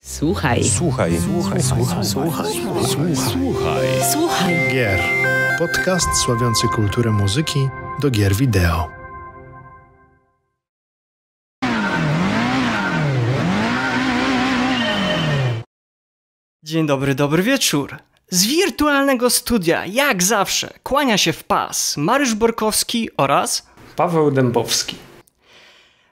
Słuchaj gier. Podcast sławiący kulturę muzyki do gier wideo. Dzień dobry, dobry wieczór. Z wirtualnego studia, jak zawsze, kłania się w pas Mariusz Borkowski oraz Paweł Dębowski.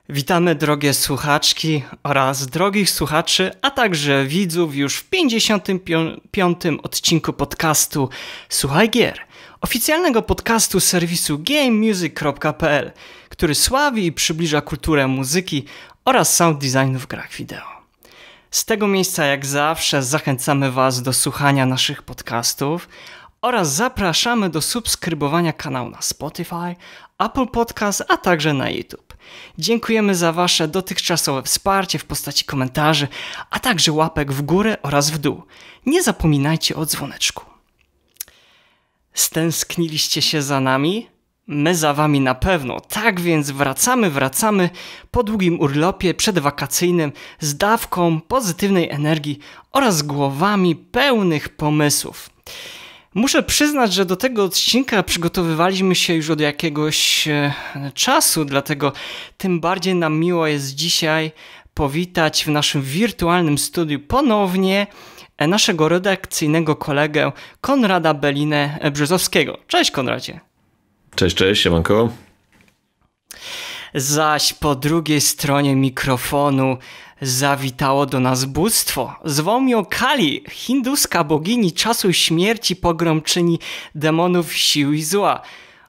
Witamy drogie słuchaczki oraz drogich słuchaczy, a także widzów już w 55. odcinku podcastu Słuchaj Gier, oficjalnego podcastu serwisu gamemusic.pl, który sławi i przybliża kulturę muzyki oraz sound designu w grach wideo. Z tego miejsca jak zawsze zachęcamy Was do słuchania naszych podcastów oraz zapraszamy do subskrybowania kanału na Spotify, Apple Podcast, a także na YouTube. Dziękujemy za Wasze dotychczasowe wsparcie w postaci komentarzy, a także łapek w górę oraz w dół. Nie zapominajcie o dzwoneczku. Stęskniliście się za nami? My za Wami na pewno, tak więc wracamy po długim urlopie przedwakacyjnym z dawką pozytywnej energii oraz głowami pełnych pomysłów. Muszę przyznać, że do tego odcinka przygotowywaliśmy się już od jakiegoś czasu, dlatego tym bardziej nam miło jest dzisiaj powitać w naszym wirtualnym studiu ponownie naszego redakcyjnego kolegę Konrada Belinę Brzezowskiego. Cześć Konradzie! Cześć, cześć, siemanko. Zaś po drugiej stronie mikrofonu zawitało do nas bóstwo. Zwą ją Kali, hinduska bogini czasu i śmierci, pogromczyni demonów sił i zła.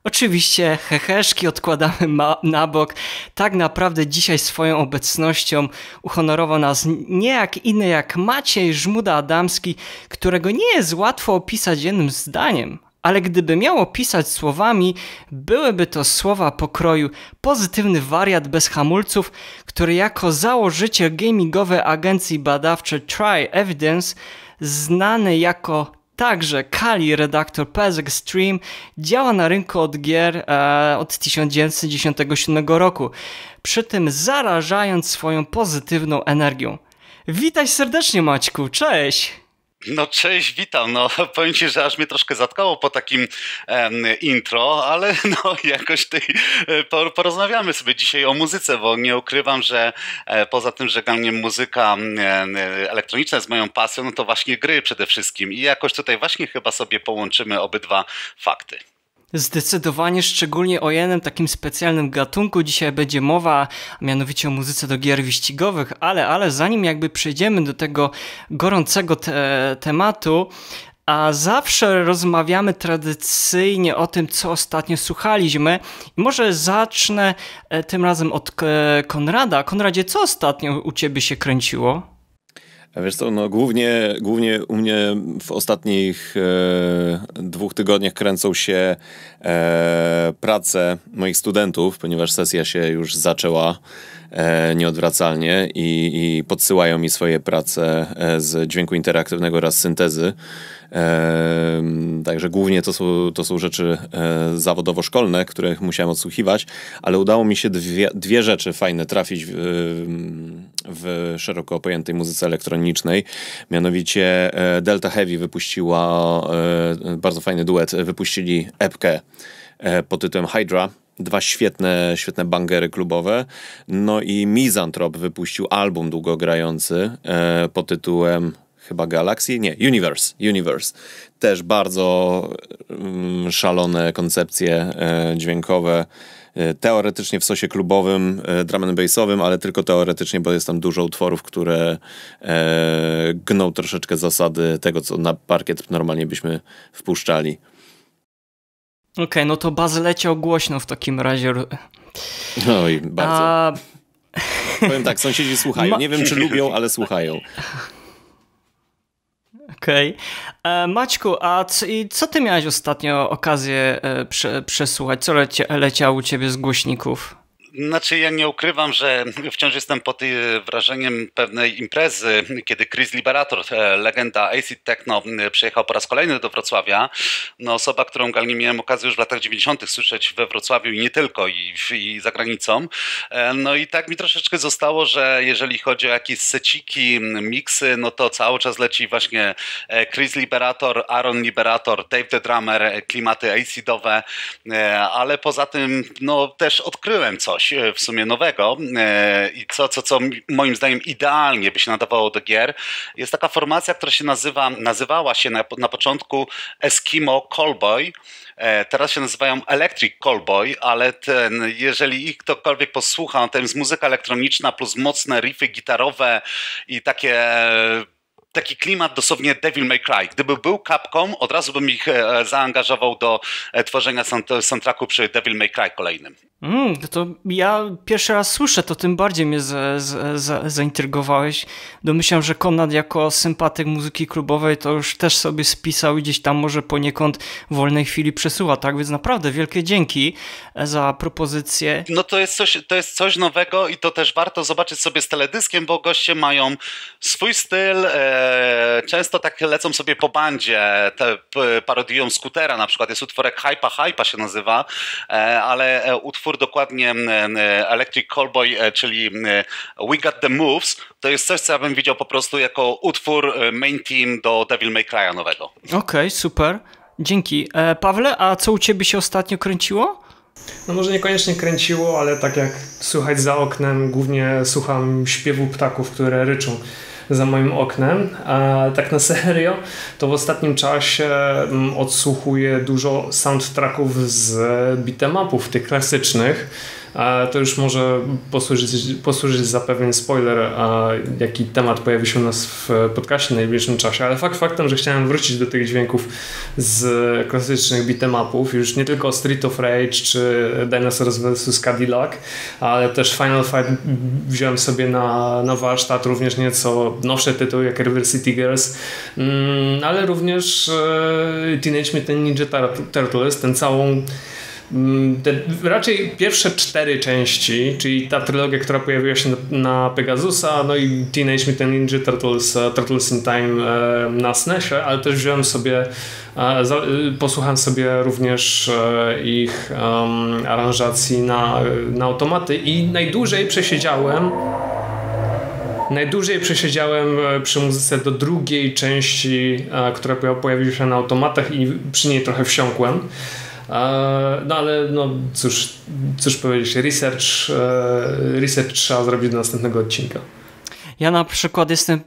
Oczywiście heheszki odkładamy na bok. Tak naprawdę dzisiaj swoją obecnością uhonorował nas niejak inny jak Maciej Żmuda Adamski, którego nie jest łatwo opisać jednym zdaniem. Ale gdyby miało pisać słowami, byłyby to słowa pokroju pozytywny wariat bez hamulców, który jako założyciel gamingowej agencji badawczej Try Evidence, znany jako także Kali, redaktor PZ Stream, działa na rynku od gier od 1997 roku, przy tym zarażając swoją pozytywną energią. Witaj serdecznie Maćku, cześć! No cześć, witam. No powiem Ci, że aż mnie troszkę zatkało po takim intro, ale no jakoś porozmawiamy sobie dzisiaj o muzyce, bo nie ukrywam, że poza tym, że dla mnie muzyka elektroniczna jest moją pasją, no to właśnie gry przede wszystkim i jakoś tutaj właśnie chyba sobie połączymy obydwa fakty. Zdecydowanie, szczególnie o jednym takim specjalnym gatunku dzisiaj będzie mowa, a mianowicie o muzyce do gier wyścigowych, ale zanim jakby przejdziemy do tego gorącego tematu, a zawsze rozmawiamy tradycyjnie o tym, co ostatnio słuchaliśmy. I może zacznę tym razem od Konrada. Konradzie, co ostatnio u Ciebie się kręciło? Wiesz co, no głównie u mnie w ostatnich dwóch tygodniach kręcą się prace moich studentów, ponieważ sesja się już zaczęła nieodwracalnie i podsyłają mi swoje prace z dźwięku interaktywnego oraz syntezy. Także głównie to są rzeczy zawodowo-szkolne, których musiałem odsłuchiwać, ale udało mi się dwie rzeczy fajne trafić w szeroko pojętej muzyce elektronicznej. Mianowicie Delta Heavy wypuściła bardzo fajny duet, wypuścili epkę pod tytułem Hydra. Dwa świetne bangery klubowe. No i Mizantrop wypuścił album długogrający pod tytułem chyba Galaxy? Nie, Universe. Też bardzo szalone koncepcje dźwiękowe. Teoretycznie w sosie klubowym, drum and bassowym, ale tylko teoretycznie, bo jest tam dużo utworów, które gną troszeczkę zasady tego, co na parkiet normalnie byśmy wpuszczali. Okej, no to Baz leciał głośno w takim razie. Oj, bardzo. Powiem tak, sąsiedzi słuchają. Nie wiem, czy lubią, ale słuchają. Okej. Maćku, a co ty miałeś ostatnio okazję przesłuchać? Co leciało u ciebie z głośników? Znaczy ja nie ukrywam, że wciąż jestem pod wrażeniem pewnej imprezy, kiedy Chris Liberator, legenda acid techno, przyjechał po raz kolejny do Wrocławia. No, osoba, którą galnie miałem okazję już w latach 90. słyszeć we Wrocławiu i nie tylko, i za granicą. No i tak mi troszeczkę zostało, że jeżeli chodzi o jakieś seciki, miksy, no to cały czas leci właśnie Chris Liberator, Aaron Liberator, Dave the Drummer, klimaty acidowe, ale poza tym no też odkryłem coś w sumie nowego i co moim zdaniem idealnie by się nadawało do gier. Jest taka formacja, która się nazywała się na początku Eskimo Callboy. Teraz się nazywają Electric Callboy, ale jeżeli ich ktokolwiek posłucha, no to jest muzyka elektroniczna plus mocne riffy gitarowe i taki klimat dosłownie Devil May Cry. Gdyby był Capcom, od razu bym ich zaangażował do tworzenia soundtracku przy Devil May Cry kolejnym. To ja pierwszy raz słyszę, to tym bardziej mnie zaintrygowałeś. Domyślam, że Konrad jako sympatyk muzyki klubowej to już też sobie spisał i gdzieś tam może poniekąd w wolnej chwili przesuwa, tak? Więc naprawdę wielkie dzięki za propozycję. No to jest coś nowego i to też warto zobaczyć sobie z teledyskiem, bo goście mają swój styl, często tak lecą sobie po bandzie, parodiują Skutera na przykład, jest utworek Hypa się nazywa, ale utwór dokładnie Electric Callboy, czyli We Got The Moves, to jest coś, co ja bym widział po prostu jako utwór main team do Devil May Cry'a nowego. Okej, super, dzięki. Pawle, a co u ciebie się ostatnio kręciło? No może niekoniecznie kręciło, ale tak jak słychać za oknem, głównie słucham śpiewu ptaków, które ryczą za moim oknem, a tak na serio to w ostatnim czasie odsłuchuję dużo soundtracków z beat'em-upów, tych klasycznych. To już może posłużyć za pewien spoiler, jaki temat pojawi się u nas w podcaście w najbliższym czasie, ale fakt faktem, że chciałem wrócić do tych dźwięków z klasycznych beat'em-upów, już nie tylko Street of Rage czy Dinosaurs vs. Cadillac, ale też Final Fight wziąłem sobie na warsztat, również nieco nowsze tytuły jak River City Girls, ale również Teenage Mutant Ninja Turtles, raczej pierwsze 4 części, czyli ta trylogia, która pojawiła się na Pegasusa, no i Teenage Mutant Ninja Turtles in Time na SNES-ie, ale też wziąłem sobie, posłuchałem sobie również ich aranżacji na automaty i najdłużej przesiedziałem przy muzyce do drugiej części, która pojawiła się na automatach i przy niej trochę wsiąkłem. No ale no cóż powiedzieć, research trzeba zrobić do następnego odcinka. Ja na przykład jestem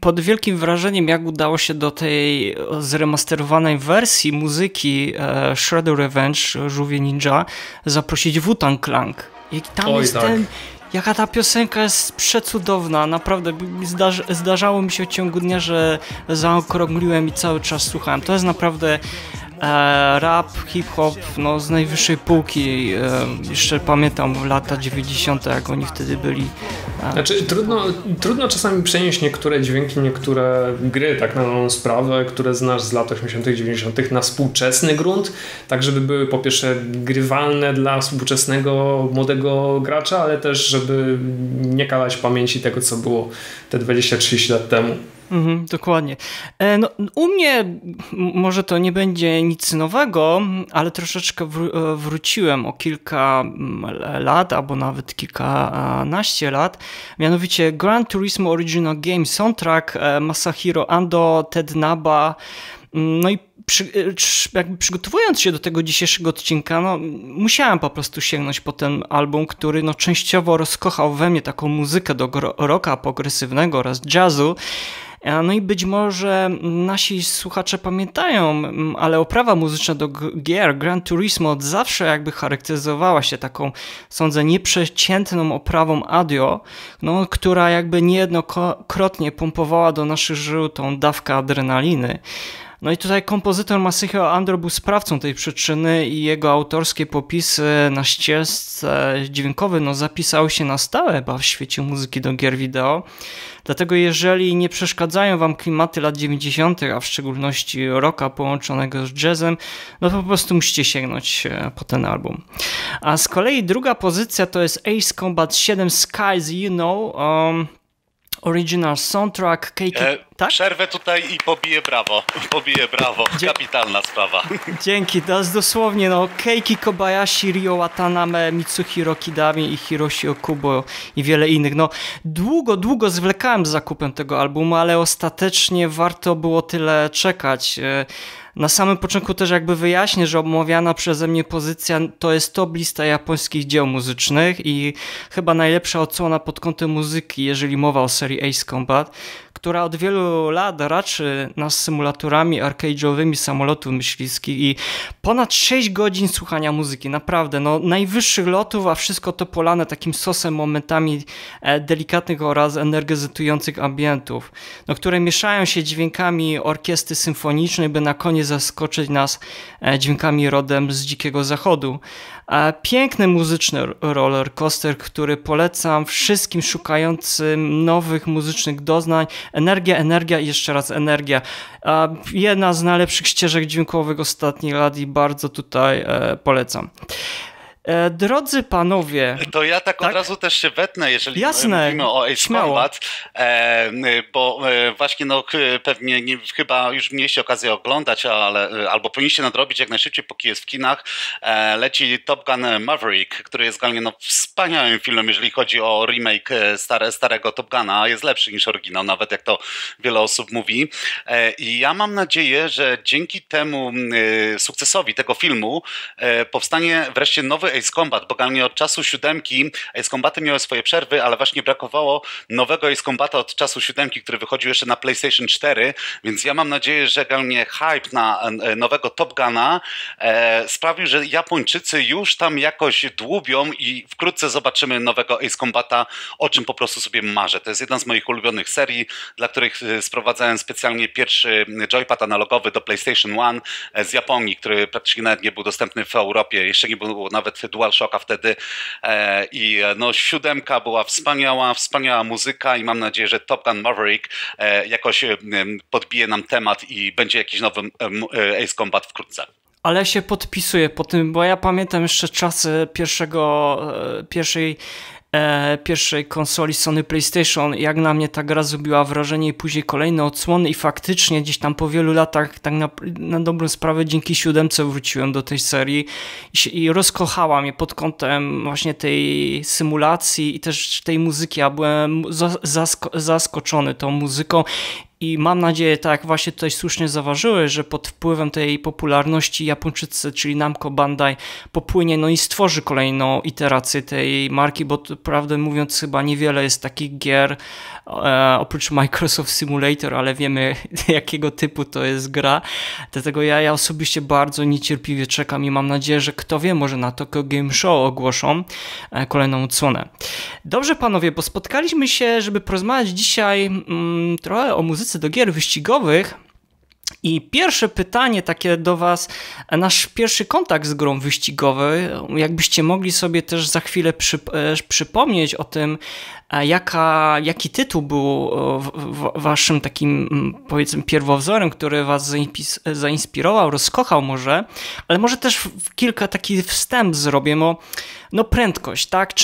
pod wielkim wrażeniem, jak udało się do tej zremasterowanej wersji muzyki Shredder Revenge, Żółwie Ninja, zaprosić Wu-Tang Clan. Jaki tam jest ten... Jaka ta piosenka jest przecudowna, naprawdę zdarzało mi się w ciągu dnia, że zaokrągliłem i cały czas słuchałem. To jest naprawdę rap, hip-hop no, z najwyższej półki. Jeszcze pamiętam lata 90., jak oni wtedy byli. Znaczy trudno czasami przenieść niektóre dźwięki, niektóre gry, tak na dobrą sprawę, które znasz z lat 80., 90. na współczesny grunt, tak żeby były po pierwsze grywalne dla współczesnego młodego gracza, ale też żeby nie kalać pamięci tego, co było te 20-30 lat temu. Dokładnie. No, u mnie może to nie będzie nic nowego, ale troszeczkę wróciłem o kilka lat, albo nawet kilkanaście lat. Mianowicie Gran Turismo Original Game Soundtrack, Masahiro Ando, Ted Naba. No i jakby przygotowując się do tego dzisiejszego odcinka, no, musiałem po prostu sięgnąć po ten album, który no, częściowo rozkochał we mnie taką muzykę do rocka progresywnego oraz jazzu. No i być może nasi słuchacze pamiętają, ale oprawa muzyczna do gier Gran Turismo od zawsze jakby charakteryzowała się taką, sądzę, nieprzeciętną oprawą audio, no, która jakby niejednokrotnie pompowała do naszych żył tą dawkę adrenaliny. No i tutaj kompozytor Masahiro Ando był sprawcą tej przyczyny i jego autorskie popisy na ścieżce dźwiękowej no, zapisały się na stałe w świecie muzyki do gier wideo. Dlatego jeżeli nie przeszkadzają wam klimaty lat 90., a w szczególności rocka połączonego z jazzem, no po prostu musicie sięgnąć po ten album. A z kolei druga pozycja to jest Ace Combat 7 Skies You Know, original soundtrack Keiki... tak? Przerwę tutaj i pobiję brawo. Kapitalna sprawa. Dzięki. To jest dosłownie no, Keiki Kobayashi, Ryo Wataname, Mitsuhiro Kidami i Hiroshi Okubo i wiele innych. No, długo zwlekałem z zakupem tego albumu, ale ostatecznie warto było tyle czekać. Na samym początku też jakby wyjaśnię, że omawiana przeze mnie pozycja to jest top lista japońskich dzieł muzycznych i chyba najlepsza odsłona pod kątem muzyki, jeżeli mowa o serii Ace Combat, która od wielu lat raczy nas symulatorami arcade'owymi samolotów myśliwskich i ponad 6 godzin słuchania muzyki, naprawdę, no najwyższych lotów, a wszystko to polane takim sosem momentami delikatnych oraz energetyzujących ambientów, no, które mieszają się dźwiękami orkiestry symfonicznej, by na koniec zaskoczyć nas dźwiękami rodem z Dzikiego Zachodu. Piękny muzyczny roller coaster, który polecam wszystkim szukającym nowych muzycznych doznań. Energia i jeszcze raz energia. Jedna z najlepszych ścieżek dźwiękowych ostatnich lat i bardzo tutaj polecam. Drodzy panowie... To ja tak od razu też się wetnę, jeżeli mówimy o Ace Combat, bo właśnie no, pewnie chyba już mieliście okazję oglądać, albo powinniście nadrobić jak najszybciej, póki jest w kinach. Leci Top Gun Maverick, który jest generalnie no, wspaniałym filmem, jeżeli chodzi o remake starego Top Guna. Jest lepszy niż oryginał, nawet jak to wiele osób mówi. I ja mam nadzieję, że dzięki temu sukcesowi tego filmu powstanie wreszcie nowy Ace Combat, bo generalnie od czasu 7 Ace Combaty miały swoje przerwy, ale właśnie brakowało nowego Ace Combata od czasu 7, który wychodził jeszcze na PlayStation 4, więc ja mam nadzieję, że generalnie hype na nowego Top Guna sprawił, że Japończycy już tam jakoś dłubią i wkrótce zobaczymy nowego Ace Combata, o czym po prostu sobie marzę. To jest jedna z moich ulubionych serii, dla których sprowadzałem specjalnie pierwszy joypad analogowy do PlayStation 1 z Japonii, który praktycznie nawet nie był dostępny w Europie, jeszcze nie było nawet DualShocka wtedy i no 7 była wspaniała muzyka i mam nadzieję, że Top Gun Maverick jakoś podbije nam temat i będzie jakiś nowy Ace Combat wkrótce. Ale się podpisuję po tym, bo ja pamiętam jeszcze czasy pierwszej konsoli Sony PlayStation, jak na mnie ta gra zrobiła wrażenie i później kolejne odsłony i faktycznie gdzieś tam po wielu latach tak na dobrą sprawę dzięki 7 wróciłem do tej serii i rozkochała mnie pod kątem właśnie tej symulacji i też tej muzyki, ja byłem zaskoczony tą muzyką. I mam nadzieję, tak jak właśnie tutaj słusznie zauważyły, że pod wpływem tej popularności Japończycy, czyli Namco Bandai, popłynie no i stworzy kolejną iterację tej marki, bo prawdę mówiąc chyba niewiele jest takich gier oprócz Microsoft Simulator, ale wiemy jakiego typu to jest gra. Dlatego ja osobiście bardzo niecierpliwie czekam i mam nadzieję, że kto wie, może na Tokyo Game Show ogłoszą kolejną odsłonę. Dobrze panowie, bo spotkaliśmy się, żeby porozmawiać dzisiaj trochę o muzyce do gier wyścigowych i pierwsze pytanie takie do was, nasz pierwszy kontakt z grą wyścigową, jakbyście mogli sobie też za chwilę przypomnieć o tym, jaki tytuł był waszym takim, powiedzmy, pierwowzorem, który was zainspirował, rozkochał może, ale może też kilka taki wstęp zrobię, bo no prędkość, tak?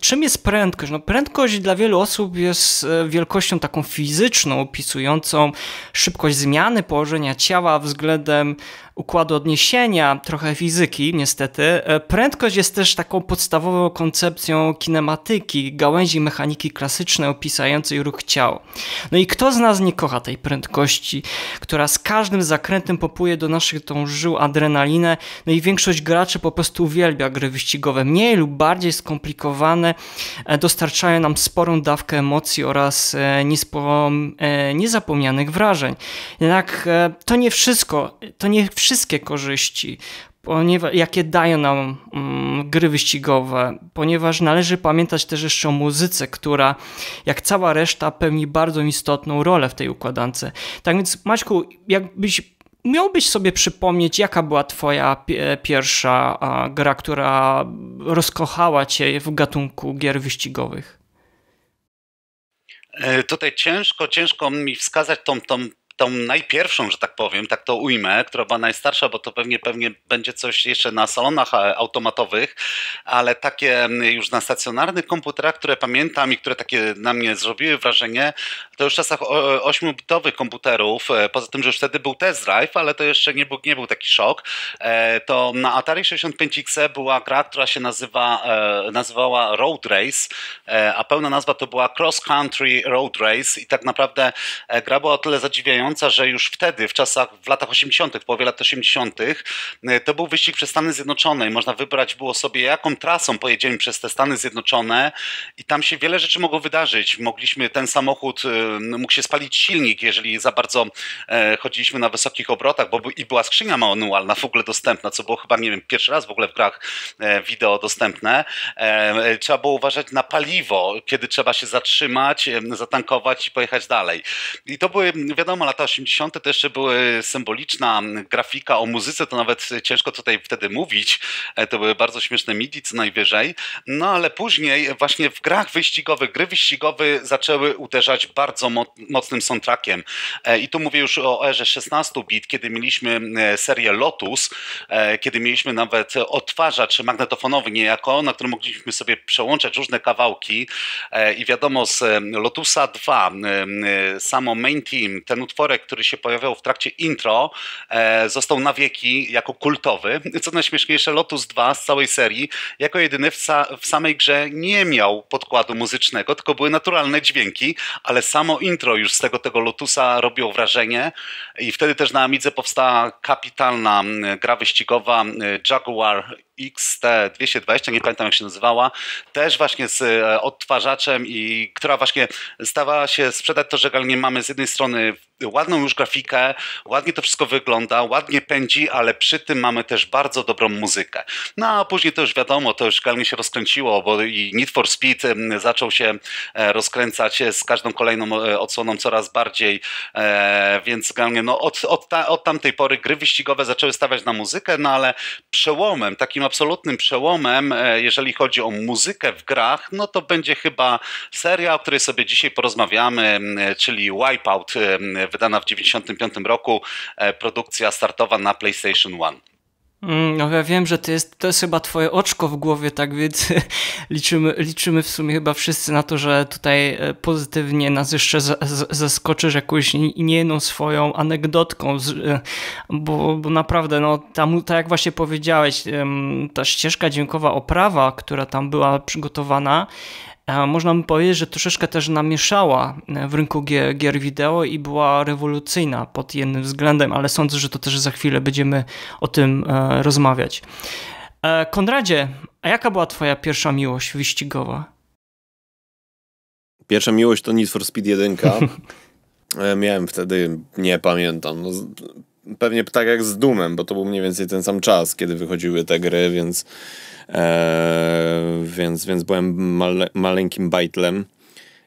Czym jest prędkość? No prędkość dla wielu osób jest wielkością taką fizyczną, opisującą szybkość zmiany położenia ciała względem układu odniesienia, trochę fizyki niestety. Prędkość jest też taką podstawową koncepcją kinematyki, gałęzi mechaniki klasycznej opisującej ruch ciała. No i kto z nas nie kocha tej prędkości, która z każdym zakrętem popłuje do naszych tą żył adrenalinę, no i większość graczy po prostu uwielbia gry wyścigowe. Mniej lub bardziej skomplikowane dostarczają nam sporą dawkę emocji oraz niezapomnianych wrażeń. Jednak to nie wszystko, to nie wszystkie korzyści, jakie dają nam gry wyścigowe, ponieważ należy pamiętać też jeszcze o muzyce, która jak cała reszta pełni bardzo istotną rolę w tej układance. Tak więc Maćku, jakbyś miałbyś sobie przypomnieć, jaka była twoja pierwsza gra, która rozkochała cię w gatunku gier wyścigowych? Tutaj ciężko mi wskazać tą najpierwszą, że tak powiem, tak to ujmę, która była najstarsza, bo to pewnie będzie coś jeszcze na salonach automatowych, ale takie już na stacjonarnych komputerach, które pamiętam i które takie na mnie zrobiły wrażenie, to już w czasach 8-bitowych komputerów, poza tym, że już wtedy był test drive, ale to jeszcze nie był taki szok, to na Atari 65XE była gra, która się nazywała Road Race, a pełna nazwa to była Cross Country Road Race i tak naprawdę gra była o tyle zadziwiająca, że już wtedy, w latach 80., w połowie lat 80., to był wyścig przez Stany Zjednoczone i można wybrać było sobie, jaką trasą pojedziemy przez te Stany Zjednoczone i tam się wiele rzeczy mogło wydarzyć. Ten samochód, mógł się spalić silnik, jeżeli za bardzo chodziliśmy na wysokich obrotach, i była skrzynia manualna w ogóle dostępna, co było chyba, nie wiem, pierwszy raz w ogóle w grach wideo dostępne. Trzeba było uważać na paliwo, kiedy trzeba się zatrzymać, zatankować i pojechać dalej. I to były, wiadomo, lata 80. to jeszcze były symboliczna grafika, o muzyce to nawet ciężko tutaj wtedy mówić, to były bardzo śmieszne MIDI co najwyżej, no ale później właśnie w grach wyścigowych, gry wyścigowe zaczęły uderzać bardzo mocnym soundtrackiem i tu mówię już o erze 16-bit, kiedy mieliśmy serię Lotus, kiedy mieliśmy nawet odtwarzacz magnetofonowy niejako, na którym mogliśmy sobie przełączać różne kawałki i wiadomo z Lotusa 2 samo Main Team, ten utworek, który się pojawiał w trakcie intro, został na wieki jako kultowy. Co najśmieszniejsze, Lotus 2 z całej serii jako jedyny w samej grze nie miał podkładu muzycznego, tylko były naturalne dźwięki, ale samo intro już z tego Lotusa robiło wrażenie i wtedy też na Amidze powstała kapitalna gra wyścigowa Jaguar XT220, nie pamiętam jak się nazywała, też właśnie z odtwarzaczem i która właśnie stawała się sprzedać to, że realnie mamy z jednej strony ładną już grafikę, ładnie to wszystko wygląda, ładnie pędzi, ale przy tym mamy też bardzo dobrą muzykę. No a później to już wiadomo, to już realnie się rozkręciło, bo i Need for Speed zaczął się rozkręcać z każdą kolejną odsłoną coraz bardziej, więc realnie no, od tamtej pory gry wyścigowe zaczęły stawiać na muzykę, no ale przełomem, takim absolutnym przełomem, jeżeli chodzi o muzykę w grach, no to będzie chyba seria, o której sobie dzisiaj porozmawiamy, czyli Wipeout, wydana w 1995 roku, produkcja startowa na PlayStation 1. No ja wiem, że to jest chyba twoje oczko w głowie, tak więc liczymy w sumie chyba wszyscy na to, że tutaj pozytywnie nas jeszcze zaskoczysz jakąś niejedną swoją anegdotką, bo naprawdę no, tak jak właśnie powiedziałeś, ta ścieżka dźwiękowa, oprawa, która tam była przygotowana, można by powiedzieć, że troszeczkę też namieszała w rynku gier wideo i była rewolucyjna pod jednym względem, ale sądzę, że to też za chwilę będziemy o tym rozmawiać. Konradzie, a jaka była twoja pierwsza miłość wyścigowa? Pierwsza miłość to Need for Speed 1. Miałem wtedy, nie pamiętam, no, pewnie tak jak z Doomem, bo to był mniej więcej ten sam czas, kiedy wychodziły te gry, więc byłem maleńkim bajtlem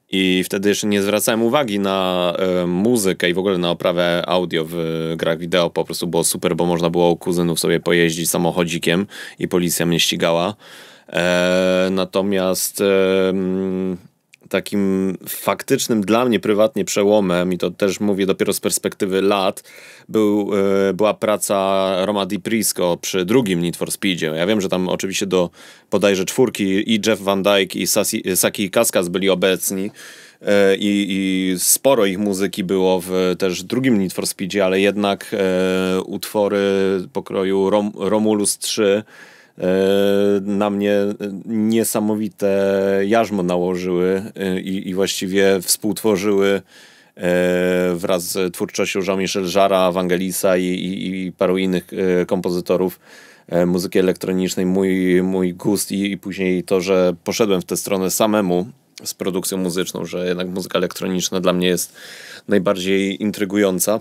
i wtedy jeszcze nie zwracałem uwagi na muzykę i w ogóle na oprawę audio w grach wideo, po prostu było super, bo można było u kuzynów sobie pojeździć samochodzikiem i policja mnie ścigała. Natomiast takim faktycznym dla mnie prywatnie przełomem, i to też mówię dopiero z perspektywy lat, była praca Roma Di Prisco przy drugim Need for Speedzie. Ja wiem, że tam oczywiście do bodajże 4 i Jeff Van Dyke i Saki Kaskas byli obecni i sporo ich muzyki było w też drugim Need for Speedzie, ale jednak utwory pokroju Romulus 3 na mnie niesamowite jarzmo nałożyły i właściwie współtworzyły wraz z twórczością Jean-Michel Jarre'a, Vangelisa i paru innych kompozytorów muzyki elektronicznej mój gust i później to, że poszedłem w tę stronę samemu z produkcją muzyczną, że jednak muzyka elektroniczna dla mnie jest najbardziej intrygująca.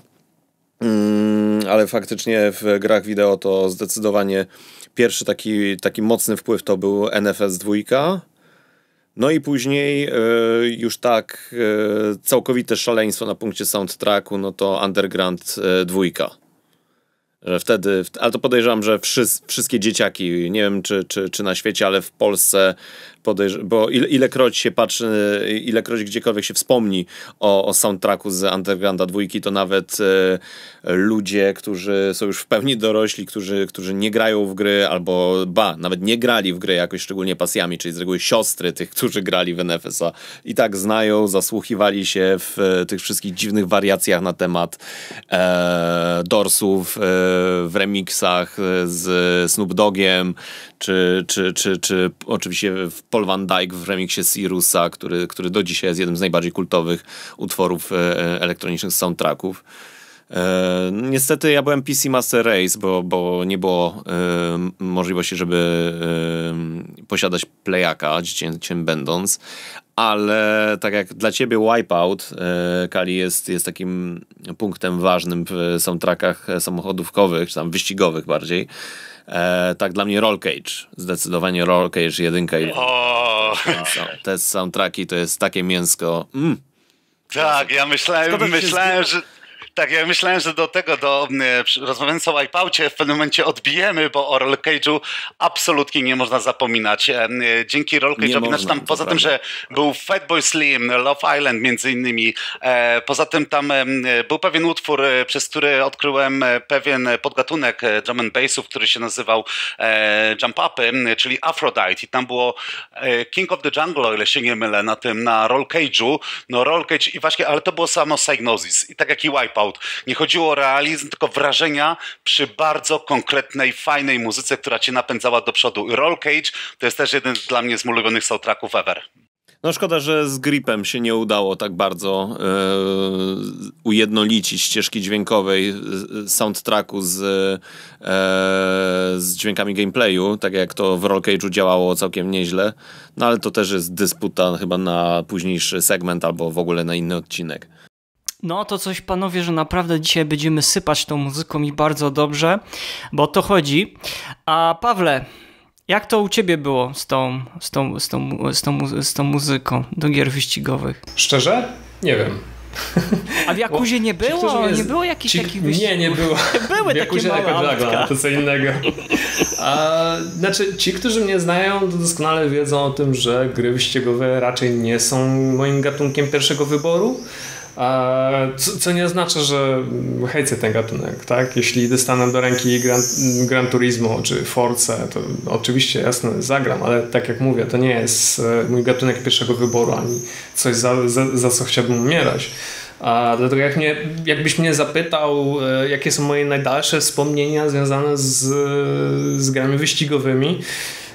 Ale faktycznie w grach wideo to zdecydowanie pierwszy taki mocny wpływ to był NFS 2. No i później już tak całkowite szaleństwo na punkcie soundtracku, no to Underground 2. Wtedy, ale to podejrzewam, że wszystkie dzieciaki, nie wiem czy na świecie, ale w Polsce, bo ilekroć się patrzy, ilekroć gdziekolwiek się wspomni o soundtracku z Undergrounda 2, to nawet ludzie, którzy są już w pełni dorośli, którzy nie grają w gry, albo nawet nie grali w gry jakoś szczególnie pasjami, czyli z reguły siostry tych, którzy grali w NFS-a, i tak znają, zasłuchiwali się w tych wszystkich dziwnych wariacjach na temat Dorsów, w remixach z Snoop Doggiem, czy oczywiście Paul Van Dyke w remiksie Sirusa, który do dzisiaj jest jednym z najbardziej kultowych utworów elektronicznych soundtracków. Niestety ja byłem PC Master Race, bo nie było możliwości, żeby posiadać playaka, dzieciem będąc, ale tak jak dla ciebie Wipeout, Kali, jest takim punktem ważnym w soundtrackach samochodówkowych, czy tam wyścigowych bardziej. Tak dla mnie Roll Cage. Zdecydowanie Roll Cage 1 i... Te soundtracki to jest takie mięsko. Tak, ja myślałem, że rozmawiając o Wipeoutie, w pewnym momencie odbijemy, bo o Roll Cage'u absolutnie nie można zapominać. Dzięki Roll Cage'owi tam, poza tym, że był Fatboy Slim, Love Island między innymi, poza tym tam był pewien utwór, przez który odkryłem pewien podgatunek drum and bassów, który się nazywał Jump Up'y, czyli Aphrodite, i tam było King of the Jungle, o ile się nie mylę, na Roll Cage'u. No Roll Cage i właśnie, ale to było samo Psygnosis, i tak jak i Wipeout. Nie chodziło o realizm, tylko wrażenia przy bardzo konkretnej, fajnej muzyce, która cię napędzała do przodu. Roll Cage to jest też jeden dla mnie z ulubionych soundtracków ever. No szkoda, że z Gripem się nie udało tak bardzo ujednolicić ścieżki dźwiękowej soundtracku z dźwiękami gameplayu, tak jak to w Roll Cage'u działało całkiem nieźle, no ale to też jest dysputa chyba na późniejszy segment albo w ogóle na inny odcinek. No to coś, panowie, że naprawdę dzisiaj będziemy sypać tą muzyką i bardzo dobrze, bo o to chodzi. A Pawle, jak to u ciebie było z tą muzyką do gier wyścigowych? Szczerze? Nie wiem. A w Jakuzie nie było? Nie było jakichś takich wyścigów? Nie, nie było. Były takie małe autka. To co innego. Znaczy, ci, którzy mnie znają, to doskonale wiedzą o tym, że gry wyścigowe raczej nie są moim gatunkiem pierwszego wyboru. Co nie oznacza, że hejcę ten gatunek, tak? Jeśli dostanę do ręki Gran Turismo czy Force, to oczywiście jasno zagram, ale tak jak mówię, to nie jest mój gatunek pierwszego wyboru, ani coś za co chciałbym umierać. Dlatego jakbyś mnie zapytał, jakie są moje najdalsze wspomnienia związane z grami wyścigowymi,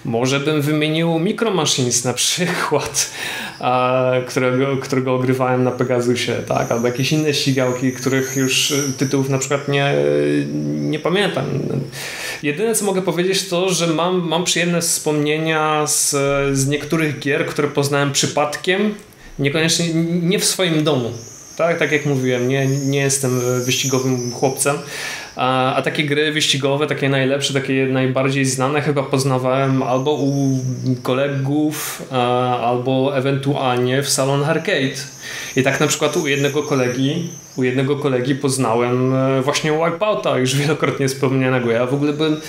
może bym wymienił Micro Machines na przykład, którego ogrywałem na Pegasusie, tak? Albo jakieś inne ścigałki, których już tytułów na przykład nie pamiętam. Jedyne co mogę powiedzieć to, że mam przyjemne wspomnienia z niektórych gier, które poznałem przypadkiem, niekoniecznie nie w swoim domu. Tak jak mówiłem, nie jestem wyścigowym chłopcem, a takie gry wyścigowe, takie najlepsze, takie najbardziej znane chyba poznawałem albo u kolegów, albo ewentualnie w salon arcade. I tak na przykład u jednego kolegi poznałem właśnie Wipeouta, już wielokrotnie wspomnianego. Ja w ogóle byłem...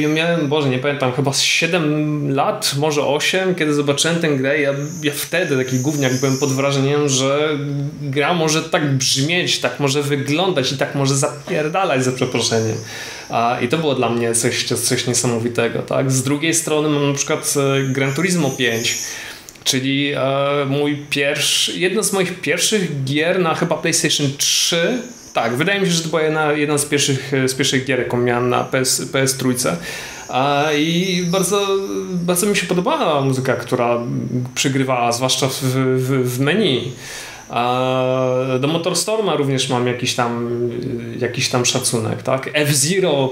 Ja miałem, Boże, nie pamiętam, chyba 7 lat, może 8, kiedy zobaczyłem tę grę. Ja wtedy, taki gówniak, byłem pod wrażeniem, że gra może tak brzmieć, tak może wyglądać i tak może zapierdalać, za przeproszeniem. I to było dla mnie coś niesamowitego, tak? Z drugiej strony mam na przykład Gran Turismo 5, czyli jedno z moich pierwszych gier na chyba PlayStation 3. Tak, wydaje mi się, że to była jedna z pierwszych gier, jaką miałem na PS3. I bardzo mi się podobała muzyka, która przygrywała, zwłaszcza w menu. Do MotorStorma również mam jakiś tam szacunek, tak? F-Zero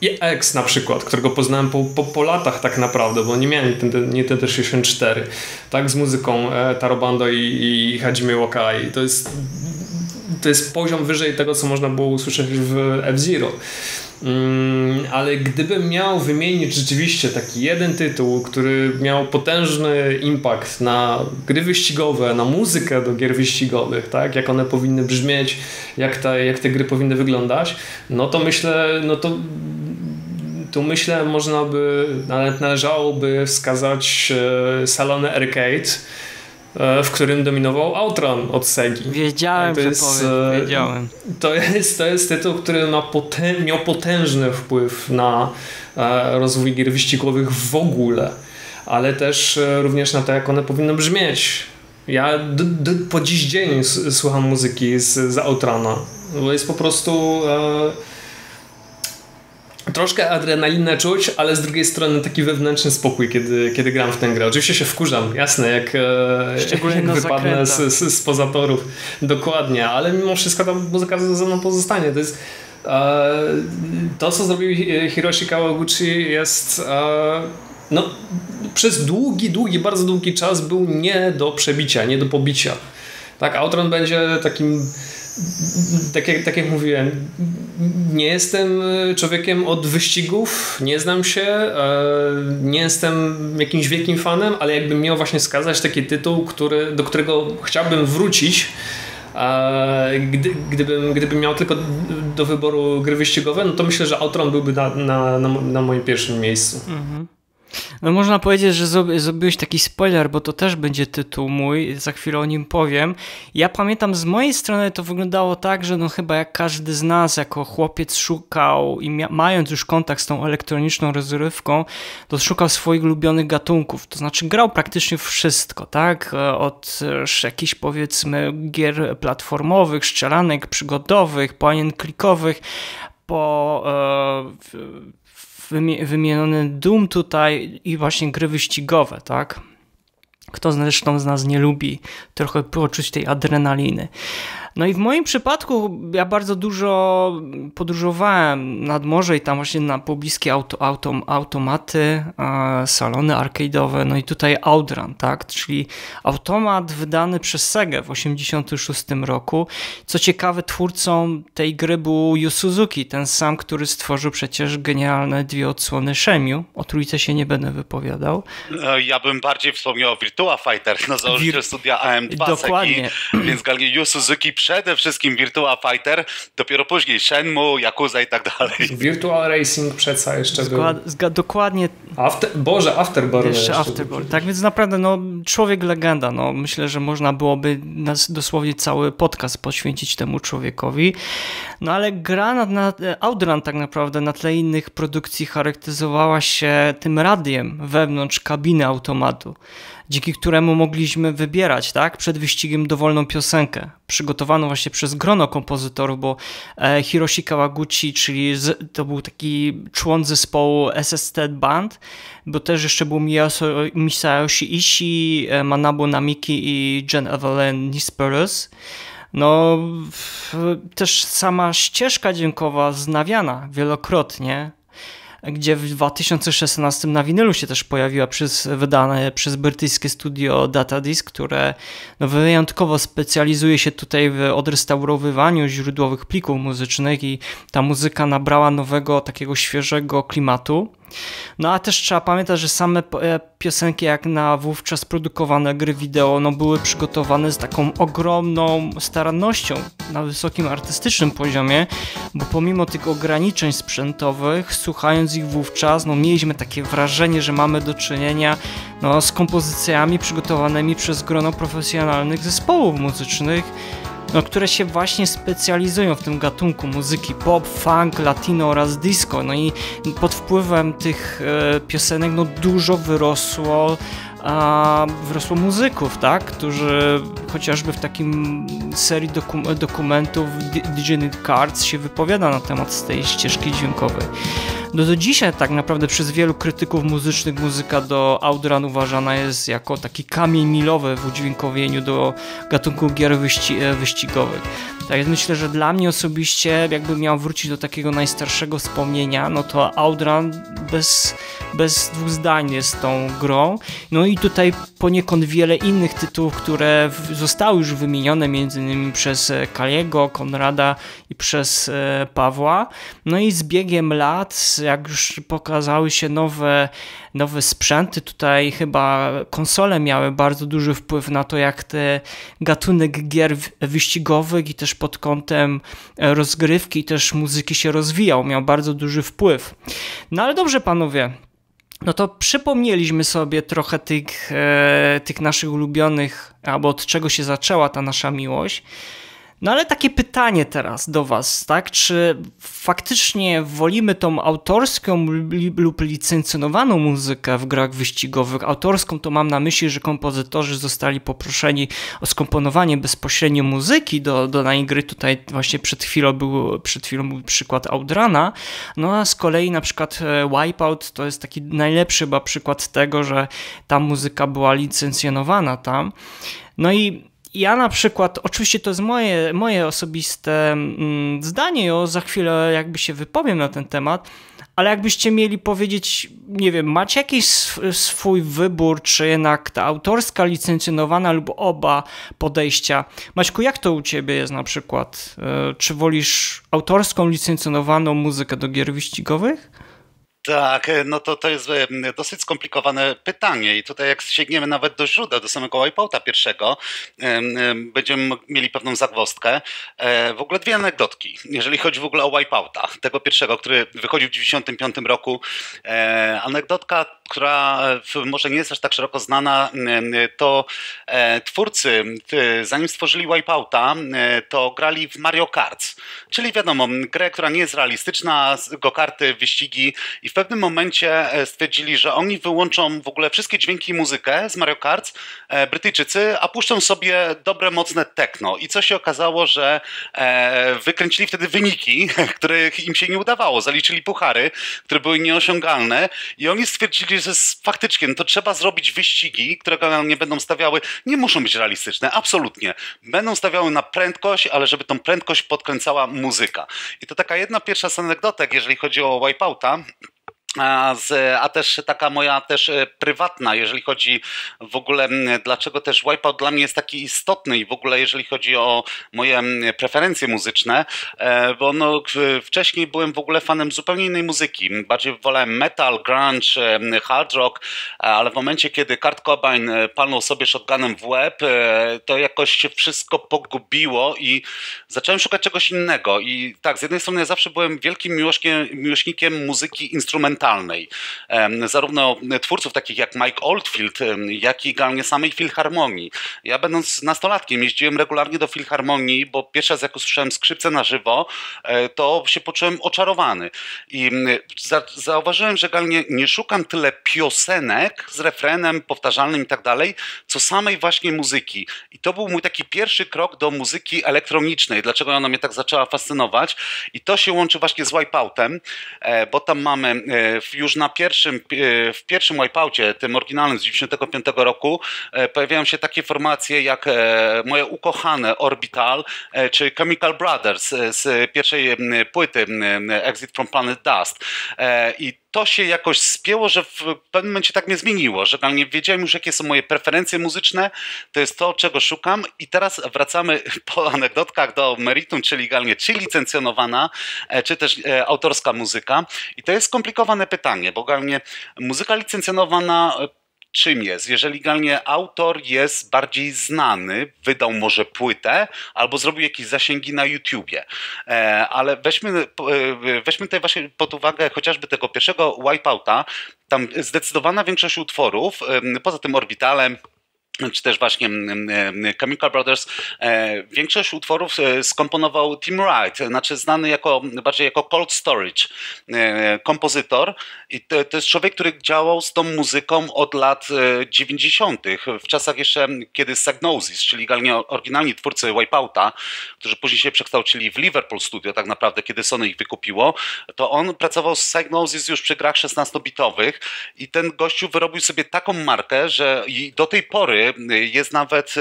i X na przykład, którego poznałem po latach tak naprawdę, bo nie miałem Nintendo 64, tak? Z muzyką Taro Bando i Hajime Wakai. To jest... to jest poziom wyżej tego, co można było usłyszeć w F-Zero. Ale gdybym miał wymienić rzeczywiście taki jeden tytuł, który miał potężny impact na gry wyścigowe, na muzykę do gier wyścigowych, tak? Jak one powinny brzmieć, jak te gry powinny wyglądać, no to myślę, tu myślę można by, nawet należałoby wskazać salony arcade, w którym dominował Outrun od Segi. Wiedziałem, wiedziałem. To jest tytuł, który miał potężny wpływ na rozwój gier wyścigowych w ogóle, ale też również na to, jak one powinny brzmieć. Ja po dziś dzień słucham muzyki z Outruna, bo jest po prostu... troszkę adrenalinę czuć, ale z drugiej strony taki wewnętrzny spokój, kiedy gram w tę grę. Oczywiście się wkurzam, jasne, jak wypadnę spoza torów. Dokładnie, ale mimo wszystko ta muzyka ze mną pozostanie. To jest to, co zrobił Hiroshi Kawaguchi, jest przez bardzo długi czas był nie do przebicia, nie do pobicia. Tak, Outrun będzie takim... Tak jak mówiłem, nie jestem człowiekiem od wyścigów, nie znam się, nie jestem jakimś wielkim fanem, ale jakbym miał właśnie wskazać taki tytuł, do którego chciałbym wrócić, gdybym miał tylko do wyboru gry wyścigowe, no to myślę, że Outrun byłby na moim pierwszym miejscu. Mhm. No można powiedzieć, że zrobiłeś taki spoiler, bo to też będzie tytuł mój, za chwilę o nim powiem. Ja pamiętam, z mojej strony to wyglądało tak, że no chyba jak każdy z nas jako chłopiec szukał i mając już kontakt z tą elektroniczną rozrywką, to szukał swoich ulubionych gatunków, to znaczy grał praktycznie wszystko, tak? Od jakichś powiedzmy gier platformowych, strzelanek, przygodowych, point-and-clickowych, po... wymieniony Doom tutaj i właśnie gry wyścigowe, tak? Kto zresztą z nas nie lubi trochę poczuć tej adrenaliny. No i w moim przypadku ja bardzo dużo podróżowałem nad morze i tam właśnie na pobliskie automaty, salony arcade'owe, no i tutaj Outrun, tak? Czyli automat wydany przez Segę w 1986 roku. Co ciekawe, twórcą tej gry był Yu Suzuki, ten sam, który stworzył przecież genialne dwie odsłony Shemiu. O trójce się nie będę wypowiadał. No, ja bym bardziej wspomniał o Virtua Fighter, no założyciel studia AM2. Dokładnie. Więc Yu Suzuki przede wszystkim Virtua Fighter, dopiero później Shenmue, Yakuza i tak dalej. Virtual Racing przeca jeszcze był. Dokładnie. Afterburner. Jeszcze Afterburner. Tak więc naprawdę no, człowiek legenda. No, myślę, że można byłoby nas dosłownie cały podcast poświęcić temu człowiekowi. No ale gra Outrun tak naprawdę na tle innych produkcji charakteryzowała się tym radiem wewnątrz kabiny automatu, dzięki któremu mogliśmy wybierać, tak, przed wyścigiem dowolną piosenkę, przygotowaną właśnie przez grono kompozytorów, bo Hiroshi Kawaguchi, czyli to był taki człon zespołu SST Band, bo też jeszcze był Misayoshi Ishii, Manabu Namiki i Jean-Evelyn Nisperus. No, też sama ścieżka dźwiękowa znawiana wielokrotnie, gdzie w 2016 na winylu się też pojawiła, wydane przez brytyjskie studio Datadisk, które no wyjątkowo specjalizuje się tutaj w odrestaurowywaniu źródłowych plików muzycznych i ta muzyka nabrała nowego, takiego świeżego klimatu. No a też trzeba pamiętać, że same piosenki jak na wówczas produkowane gry wideo no były przygotowane z taką ogromną starannością na wysokim artystycznym poziomie, bo pomimo tych ograniczeń sprzętowych, słuchając ich wówczas, no mieliśmy takie wrażenie, że mamy do czynienia no, z kompozycjami przygotowanymi przez grono profesjonalnych zespołów muzycznych, no, które się właśnie specjalizują w tym gatunku muzyki pop, funk, latino oraz disco. No i pod wpływem tych piosenek no, dużo wyrosło muzyków, tak? Którzy chociażby w takim serii dokumentów DJ Need Cards się wypowiada na temat tej ścieżki dźwiękowej. No do dzisiaj tak naprawdę przez wielu krytyków muzycznych muzyka do Outrun uważana jest jako taki kamień milowy w udźwiękowieniu do gatunku gier wyścigowych. Tak więc myślę, że dla mnie osobiście, jakbym miał wrócić do takiego najstarszego wspomnienia, no to Outrun bez dwóch zdań jest tą grą. No i tutaj poniekąd wiele innych tytułów, które zostały już wymienione m.in. przez Kaliego, Konrada i przez Pawła. No i z biegiem lat, jak już pokazały się nowe sprzęty, tutaj chyba konsole miały bardzo duży wpływ na to, jak ten gatunek gier wyścigowych i też pod kątem rozgrywki i też muzyki się rozwijał, miał bardzo duży wpływ. No ale dobrze panowie, no to przypomnieliśmy sobie trochę tych naszych ulubionych, albo od czego się zaczęła ta nasza miłość. No ale takie pytanie teraz do was, tak? Czy faktycznie wolimy tą autorską lub licencjonowaną muzykę w grach wyścigowych? Autorską to mam na myśli, że kompozytorzy zostali poproszeni o skomponowanie bezpośrednio muzyki do danej gry. Tutaj właśnie przed chwilą był przykład Outruna. No a z kolei na przykład Wipeout to jest taki najlepszy chyba przykład tego, że ta muzyka była licencjonowana tam. No i ja na przykład, oczywiście to jest moje osobiste zdanie, za chwilę jakby się wypowiem na ten temat, ale jakbyście mieli powiedzieć, nie wiem, macie jakiś swój wybór, czy jednak ta autorska, licencjonowana lub oba podejścia? Maćku, jak to u ciebie jest na przykład? Czy wolisz autorską, licencjonowaną muzykę do gier wyścigowych? Tak, no to jest dosyć skomplikowane pytanie i tutaj jak sięgniemy nawet do źródeł, do samego Wipeouta pierwszego, będziemy mieli pewną zagwozdkę. W ogóle dwie anegdotki, jeżeli chodzi w ogóle o Wipeouta, tego pierwszego, który wychodził w 1995 roku. Anegdotka, która może nie jest aż tak szeroko znana, to twórcy, zanim stworzyli Wipeouta, to grali w Mario Kart, czyli wiadomo, grę, która nie jest realistyczna, go-karty, wyścigi. I w pewnym momencie stwierdzili, że oni wyłączą w ogóle wszystkie dźwięki i muzykę z Mario Kart, Brytyjczycy, a puszczą sobie dobre, mocne techno. I co się okazało, że wykręcili wtedy wyniki, których im się nie udawało. Zaliczyli puchary, które były nieosiągalne i oni stwierdzili, że faktycznie to trzeba zrobić wyścigi, które nie będą stawiały, nie muszą być realistyczne, absolutnie. Będą stawiały na prędkość, ale żeby tą prędkość podkręcała muzyka. I to taka jedna pierwsza z anegdotek, jeżeli chodzi o Wipeouta. A też taka moja też prywatna, jeżeli chodzi w ogóle, dlaczego też Wipeout dla mnie jest taki istotny i w ogóle jeżeli chodzi o moje preferencje muzyczne, bo no, wcześniej byłem w ogóle fanem zupełnie innej muzyki, bardziej wolałem metal, grunge, hard rock, ale w momencie kiedy Kurt Cobain palnął sobie shotgunem w łeb, to jakoś się wszystko pogubiło i zacząłem szukać czegoś innego i tak, z jednej strony ja zawsze byłem wielkim miłośnikiem muzyki instrumentalnej, zarówno twórców takich jak Mike Oldfield, jak i samej Filharmonii. Ja będąc nastolatkiem jeździłem regularnie do Filharmonii, bo pierwszy raz jak usłyszałem skrzypce na żywo, to się poczułem oczarowany. I zauważyłem, że nie szukam tyle piosenek z refrenem powtarzalnym i tak dalej, co samej właśnie muzyki. I to był mój taki pierwszy krok do muzyki elektronicznej. Dlaczego ona mnie tak zaczęła fascynować? I to się łączy właśnie z Wipeoutem, bo tam mamy już w pierwszym Wipeoutie, tym oryginalnym z 1995 roku, pojawiają się takie formacje jak moje ukochane Orbital czy Chemical Brothers z pierwszej płyty Exit from Planet Dust. I to się jakoś spięło, że w pewnym momencie tak mnie zmieniło, że nie wiedziałem już, jakie są moje preferencje muzyczne, to jest to, czego szukam. I teraz wracamy po anegdotkach do meritum, czyli czy licencjonowana, czy też autorska muzyka. I to jest skomplikowane pytanie, bo muzyka licencjonowana czym jest? Jeżeli autor jest bardziej znany, wydał może płytę albo zrobił jakieś zasięgi na YouTubie, ale weźmy tutaj właśnie pod uwagę chociażby tego pierwszego Wipeouta, tam zdecydowana większość utworów, poza tym Orbitalem, czy też właśnie Chemical Brothers, większość utworów skomponował Tim Wright, znaczy znany bardziej jako Cold Storage kompozytor, i to jest człowiek, który działał z tą muzyką od lat 90. w czasach jeszcze, kiedy Psygnosis, czyli oryginalni twórcy Wipeouta, którzy później się przekształcili w Liverpool Studio tak naprawdę, kiedy Sony ich wykupiło, to on pracował z Psygnosis już przy grach 16-bitowych i ten gościu wyrobił sobie taką markę, że i do tej pory jest nawet,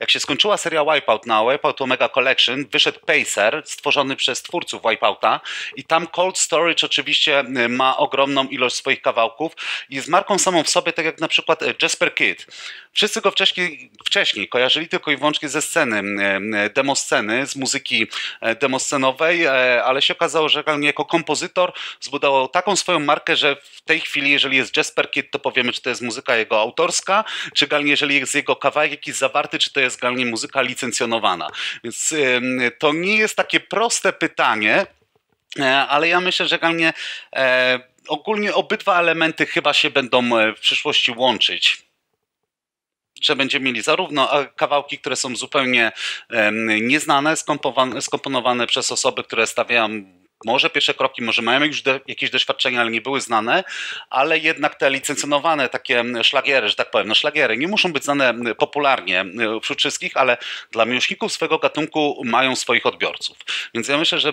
jak się skończyła seria Wipeout na Wipeout Omega Collection, wyszedł Pacer, stworzony przez twórców Wipeouta, i tam Cold Storage oczywiście ma ogromną ilość swoich kawałków i z marką samą w sobie, tak jak na przykład Jasper Kid. Wszyscy go wcześniej kojarzyli tylko i wyłącznie ze sceny, demosceny, z muzyki demoscenowej, ale się okazało, że jako kompozytor zbudował taką swoją markę, że w tej chwili, jeżeli jest Jasper Kid, to powiemy, czy to jest muzyka jego autorska, czy jeżeli jest jego kawałek jakiś zawarty, czy to jest muzyka licencjonowana. Więc to nie jest takie proste pytanie, ale ja myślę, że ogólnie obydwa elementy chyba się będą w przyszłości łączyć. Że będziemy mieli zarówno kawałki, które są zupełnie nieznane, skomponowane przez osoby, które stawiają może pierwsze kroki, może mają już jakieś doświadczenia, ale nie były znane, ale jednak te licencjonowane takie szlagiery, że tak powiem, szlagiery nie muszą być znane popularnie wśród wszystkich, ale dla miłośników swego gatunku mają swoich odbiorców. Więc ja myślę, że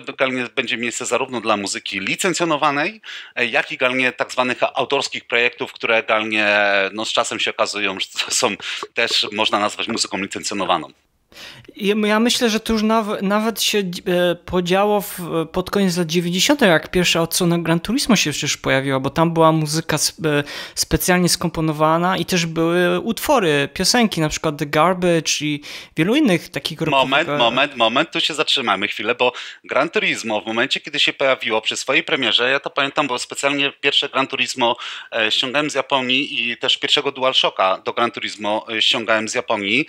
będzie miejsce zarówno dla muzyki licencjonowanej, jak i tak zwanych autorskich projektów, które z czasem się okazują, że są też, można nazwać, muzyką licencjonowaną. Ja myślę, że to już nawet się podziało pod koniec lat 90., jak pierwsza odsłona Gran Turismo się przecież pojawiła, bo tam była muzyka specjalnie skomponowana i też były utwory, piosenki, na przykład The Garbage i wielu innych takich grupów. Moment, tu się zatrzymamy chwilę, bo Gran Turismo w momencie, kiedy się pojawiło przy swojej premierze, ja to pamiętam, bo specjalnie pierwsze Gran Turismo ściągałem z Japonii i też pierwszego DualShocka do Gran Turismo ściągałem z Japonii.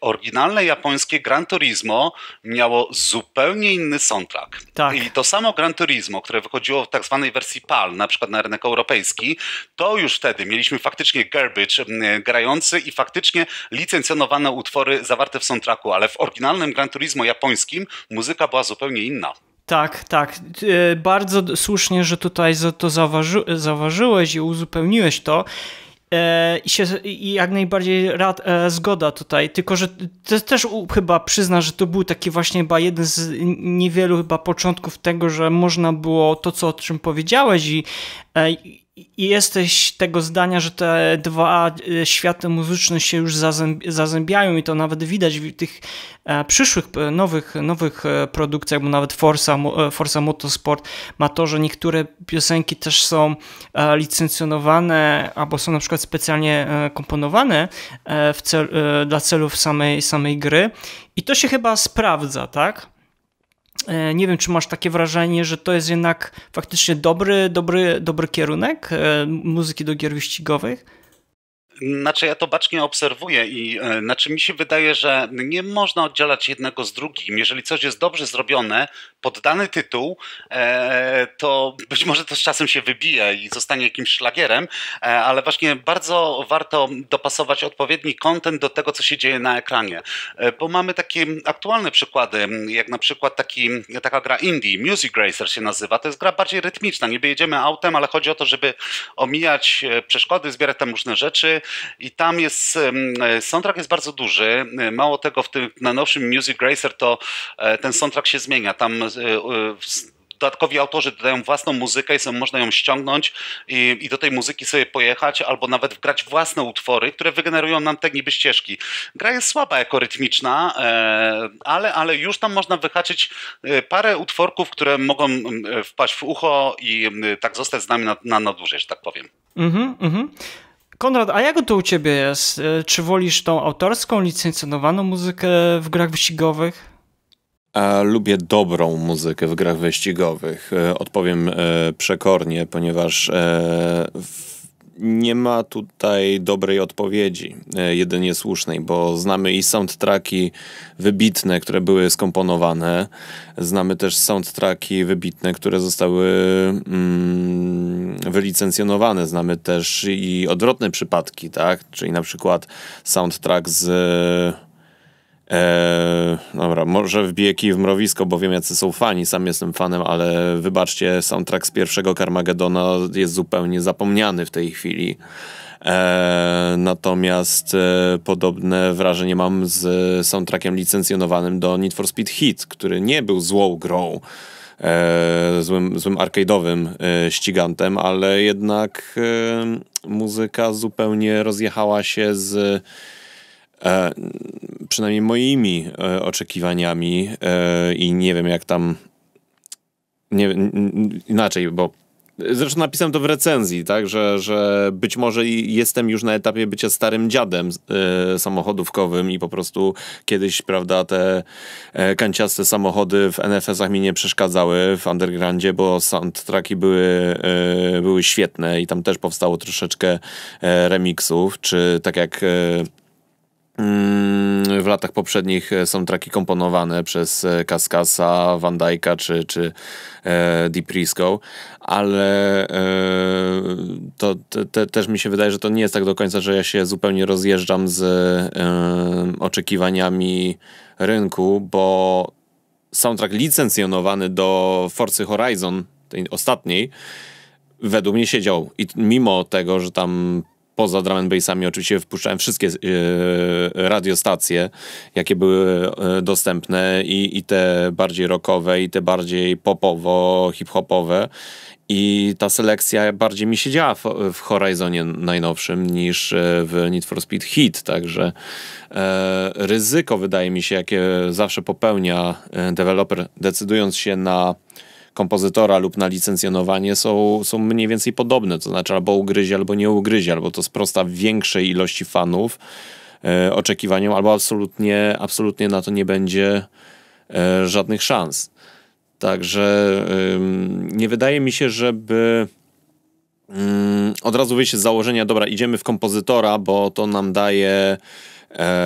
Oryginalne japońskie Gran Turismo miało zupełnie inny soundtrack. Tak. I to samo Gran Turismo, które wychodziło w tak zwanej wersji PAL, na przykład na rynek europejski, to już wtedy mieliśmy faktycznie Garbage grający i faktycznie licencjonowane utwory zawarte w soundtracku, ale w oryginalnym Gran Turismo japońskim muzyka była zupełnie inna. Tak. Bardzo słusznie, że tutaj to zauważyłeś i uzupełniłeś to. I jak najbardziej zgoda tutaj, tylko że też chyba przyzna, że to był taki właśnie chyba jeden z niewielu chyba początków tego, że można było to, o czym powiedziałeś, i jesteś tego zdania, że te dwa światy muzyczne się już zazębiają i to nawet widać w tych przyszłych, nowych produkcjach, bo nawet Forza Motorsport ma to, że niektóre piosenki też są licencjonowane albo są na przykład specjalnie komponowane dla celów samej gry i to się chyba sprawdza, tak? Nie wiem, czy masz takie wrażenie, że to jest jednak faktycznie dobry kierunek muzyki do gier wyścigowych? Znaczy ja to bacznie obserwuję i mi się wydaje, że nie można oddzielać jednego z drugim. Jeżeli coś jest dobrze zrobione pod dany tytuł, to być może to z czasem się wybije i zostanie jakimś szlagierem, ale właśnie bardzo warto dopasować odpowiedni content do tego, co się dzieje na ekranie. Bo mamy takie aktualne przykłady, jak na przykład taka gra indie, Music Racer się nazywa. To jest gra bardziej rytmiczna, niby jedziemy autem, ale chodzi o to, żeby omijać przeszkody, zbierać tam różne rzeczy. I tam soundtrack jest bardzo duży. Mało tego, w tym najnowszym Music Racer to ten soundtrack się zmienia. Tam dodatkowi autorzy dodają własną muzykę i można ją ściągnąć i do tej muzyki sobie pojechać albo nawet wgrać własne utwory, które wygenerują nam te niby ścieżki. Gra jest słaba jako rytmiczna, ale już tam można wyhaczyć parę utworków, które mogą wpaść w ucho i tak zostać z nami na dłużej, że tak powiem. Konrad, a jak to u ciebie jest? Czy wolisz tą autorską, licencjonowaną muzykę w grach wyścigowych? Lubię dobrą muzykę w grach wyścigowych. Odpowiem przekornie, ponieważ Nie ma tutaj dobrej odpowiedzi, jedynie słusznej, bo znamy i soundtracki wybitne, które były skomponowane, znamy też soundtracki wybitne, które zostały wylicencjonowane, znamy też i odwrotne przypadki, tak? Czyli na przykład soundtrack z... dobra, może wbiję kij w mrowisko, bo wiem, jacy są fani, sam jestem fanem, ale wybaczcie, soundtrack z pierwszego Carmagedona jest zupełnie zapomniany w tej chwili. Natomiast podobne wrażenie mam z soundtrackiem licencjonowanym do Need for Speed Heat, który nie był złą grą, złym arcade'owym ścigantem, ale jednak muzyka zupełnie rozjechała się z... przynajmniej moimi oczekiwaniami i nie wiem jak tam inaczej, bo zresztą napisałem to w recenzji, tak, że być może jestem już na etapie bycia starym dziadem samochodówkowym i po prostu kiedyś, prawda, te kanciaste samochody w NFS-ach mi nie przeszkadzały w Undergroundzie, bo soundtracki były świetne i tam też powstało troszeczkę remiksów, czy tak jak w latach poprzednich soundtracki komponowane przez Kaskasa, Van Dyka czy Di Prisco, ale to też mi się wydaje, że to nie jest tak do końca, że ja się zupełnie rozjeżdżam z oczekiwaniami rynku, bo soundtrack licencjonowany do Forcy Horizon, tej ostatniej, według mnie siedział i mimo tego, że tam poza drum and bassami oczywiście wpuszczałem wszystkie radiostacje, jakie były dostępne i te bardziej rockowe, i te bardziej popowo, hip-hopowe. I ta selekcja bardziej mi siedziała w Horizonie najnowszym niż w Need for Speed Heat. Także ryzyko, wydaje mi się, jakie zawsze popełnia deweloper, decydując się na kompozytora lub na licencjonowanie, są mniej więcej podobne, to znaczy albo ugryzie, albo nie ugryzie, albo to sprosta większej ilości fanów oczekiwaniom, albo absolutnie na to nie będzie żadnych szans. Także nie wydaje mi się, żeby od razu wyjść z założenia, dobra, idziemy w kompozytora, bo to nam daje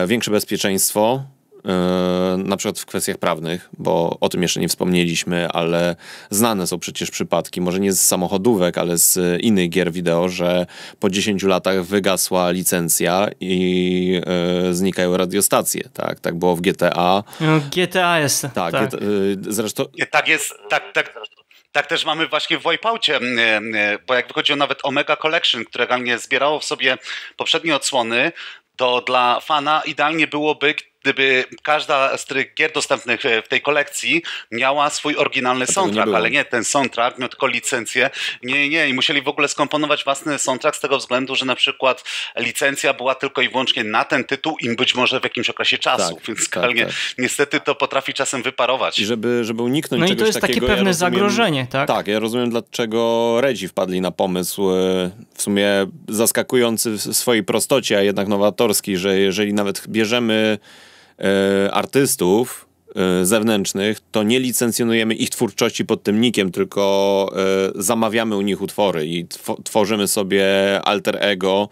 większe bezpieczeństwo, na przykład w kwestiach prawnych, bo o tym jeszcze nie wspomnieliśmy, ale znane są przecież przypadki, może nie z samochodówek, ale z innych gier wideo, że po 10 latach wygasła licencja i znikają radiostacje, tak? Tak było w GTA. No, GTA jest. Tak, tak. Zresztą... Tak jest, tak zresztą. Tak też mamy właśnie w Wipeoutie, bo jak wychodziło nawet Omega Collection, które nie zbierało w sobie poprzednie odsłony, to dla fana idealnie byłoby, gdyby każda z tych gier dostępnych w tej kolekcji miała swój oryginalny soundtrack, ale nie ten soundtrack, miał tylko licencję. Nie. I musieli w ogóle skomponować własny soundtrack z tego względu, że na przykład licencja była tylko i wyłącznie na ten tytuł i być może w jakimś okresie czasu. Tak, więc tak. Niestety to potrafi czasem wyparować. I żeby uniknąć czegoś takiego... No i to jest takiego, takie pewne zagrożenie, tak? Tak, ja rozumiem, dlaczego Redzi wpadli na pomysł w sumie zaskakujący w swojej prostocie, a jednak nowatorski, że jeżeli nawet bierzemy artystów zewnętrznych, to nie licencjonujemy ich twórczości pod tym nikiem, tylko zamawiamy u nich utwory i tworzymy sobie alter ego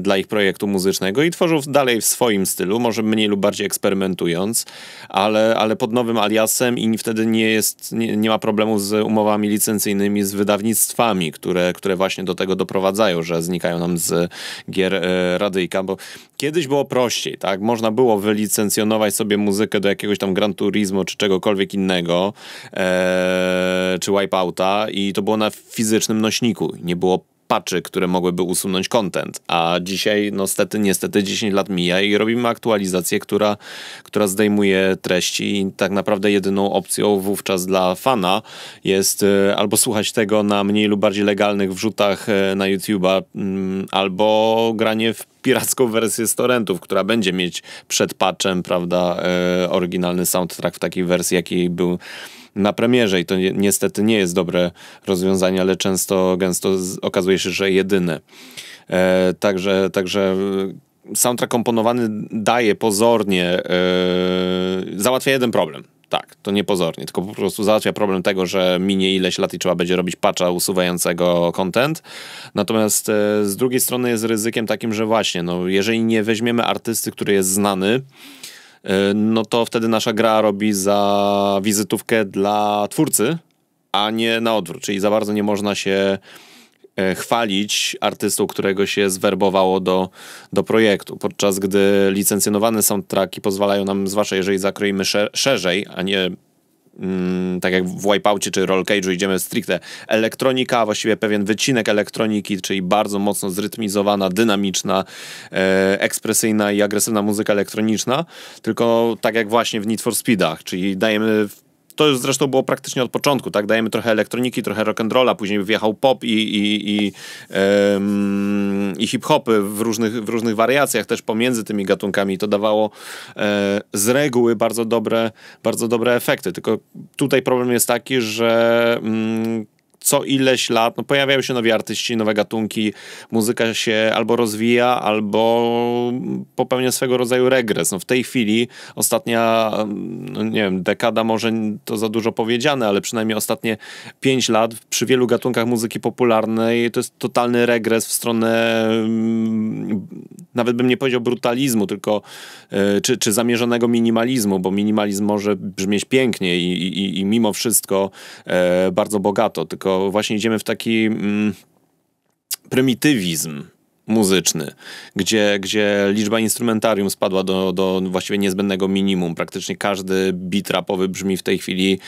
dla ich projektu muzycznego i tworzą dalej w swoim stylu, może mniej lub bardziej eksperymentując, ale pod nowym aliasem i wtedy nie ma problemu z umowami licencyjnymi, z wydawnictwami, które właśnie do tego doprowadzają, że znikają nam z gier radyjka, bo kiedyś było prościej, tak? Można było wylicencjonować sobie muzykę do jakiegoś tam Gran Turismo czy czegokolwiek innego, czy Wipeouta i to było na fizycznym nośniku. Nie było patchy, które mogłyby usunąć content, a dzisiaj niestety 10 lat mija i robimy aktualizację, która zdejmuje treści i tak naprawdę jedyną opcją wówczas dla fana jest albo słuchać tego na mniej lub bardziej legalnych wrzutach na YouTube'a, albo granie w piracką wersję z torrentów, która będzie mieć przed patchem, prawda, oryginalny soundtrack w takiej wersji, jaki był na premierze i to niestety nie jest dobre rozwiązanie, ale gęsto okazuje się, że jedyne. Także soundtrack komponowany daje pozornie, załatwia jeden problem. Tak, to nie pozornie, tylko po prostu załatwia problem tego, że minie ileś lat i trzeba będzie robić patcha usuwającego content. Natomiast z drugiej strony jest ryzykiem takim, że właśnie, no, jeżeli nie weźmiemy artysty, który jest znany, no to wtedy nasza gra robi za wizytówkę dla twórcy, a nie na odwrót. Czyli za bardzo nie można się chwalić artystą, którego się zwerbowało do projektu. Podczas gdy licencjonowane soundtracki pozwalają nam, zwłaszcza jeżeli zakroimy szerzej, a nie tak jak w Wipeoutie czy Roll Cage'u idziemy stricte elektronika, a właściwie pewien wycinek elektroniki, czyli bardzo mocno zrytmizowana, dynamiczna, ekspresyjna i agresywna muzyka elektroniczna, tylko tak jak właśnie w Need for Speedach, czyli dajemy... To już zresztą było praktycznie od początku, tak? Dajemy trochę elektroniki, trochę rock'n'rolla, później wjechał pop i hip-hopy w różnych wariacjach też pomiędzy tymi gatunkami. To dawało z reguły bardzo dobre efekty. Tylko tutaj problem jest taki, że co ileś lat no, pojawiają się nowi artyści, nowe gatunki, muzyka się albo rozwija, albo popełnia swego rodzaju regres. No, w tej chwili ostatnia, no, nie wiem, dekada może to za dużo powiedziane, ale przynajmniej ostatnie 5 lat przy wielu gatunkach muzyki popularnej to jest totalny regres w stronę, nawet bym nie powiedział brutalizmu, tylko czy zamierzonego minimalizmu, bo minimalizm może brzmieć pięknie i mimo wszystko bardzo bogato, tylko właśnie idziemy w taki prymitywizm muzyczny, gdzie liczba instrumentarium spadła do właściwie niezbędnego minimum. Praktycznie każdy beat rapowy brzmi w tej chwili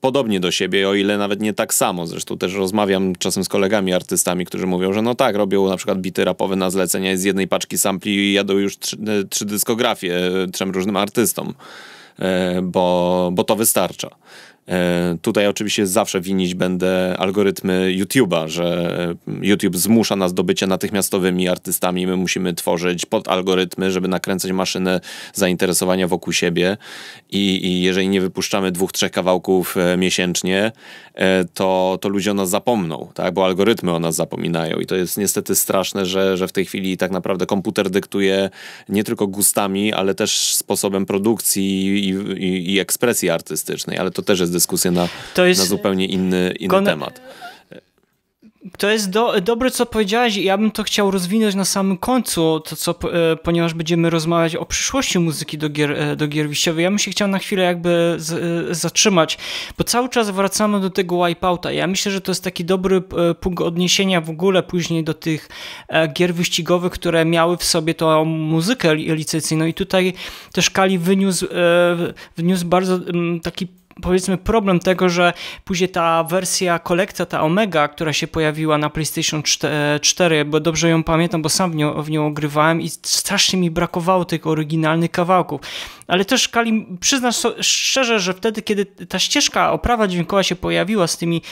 podobnie do siebie, o ile nawet nie tak samo. Zresztą też rozmawiam czasem z kolegami artystami, którzy mówią, że no tak, robią na przykład bity rapowe na zlecenia i z jednej paczki sampli jadą już trzy dyskografie 3 różnym artystom, bo to wystarcza. Tutaj oczywiście zawsze winić będę algorytmy YouTube'a, że YouTube zmusza nas do bycia natychmiastowymi artystami, my musimy tworzyć pod algorytmy, żeby nakręcać maszynę zainteresowania wokół siebie i jeżeli nie wypuszczamy 2-3 kawałków miesięcznie, to ludzie o nas zapomną, tak? Bo algorytmy o nas zapominają i to jest niestety straszne, że w tej chwili tak naprawdę komputer dyktuje nie tylko gustami, ale też sposobem produkcji i ekspresji artystycznej, ale to też jest dyskusja na zupełnie inny temat. To jest dobre, co powiedziałeś. Ja bym to chciał rozwinąć na samym końcu, ponieważ będziemy rozmawiać o przyszłości muzyki do gier wyjściowych. Ja bym się chciał na chwilę jakby zatrzymać, bo cały czas wracamy do tego Wipeouta. Ja myślę, że to jest taki dobry punkt odniesienia w ogóle później do tych gier wyścigowych, które miały w sobie tą muzykę licencyjną i tutaj też Kali wyniósł bardzo taki, powiedzmy, problem tego, że później ta wersja kolekcja, ta Omega, która się pojawiła na PlayStation 4, bo dobrze ją pamiętam, bo sam w nią ogrywałem i strasznie mi brakowało tych oryginalnych kawałków. Ale też Kali, przyznasz szczerze, że wtedy, kiedy ta ścieżka, oprawa dźwiękowa się pojawiła z tymi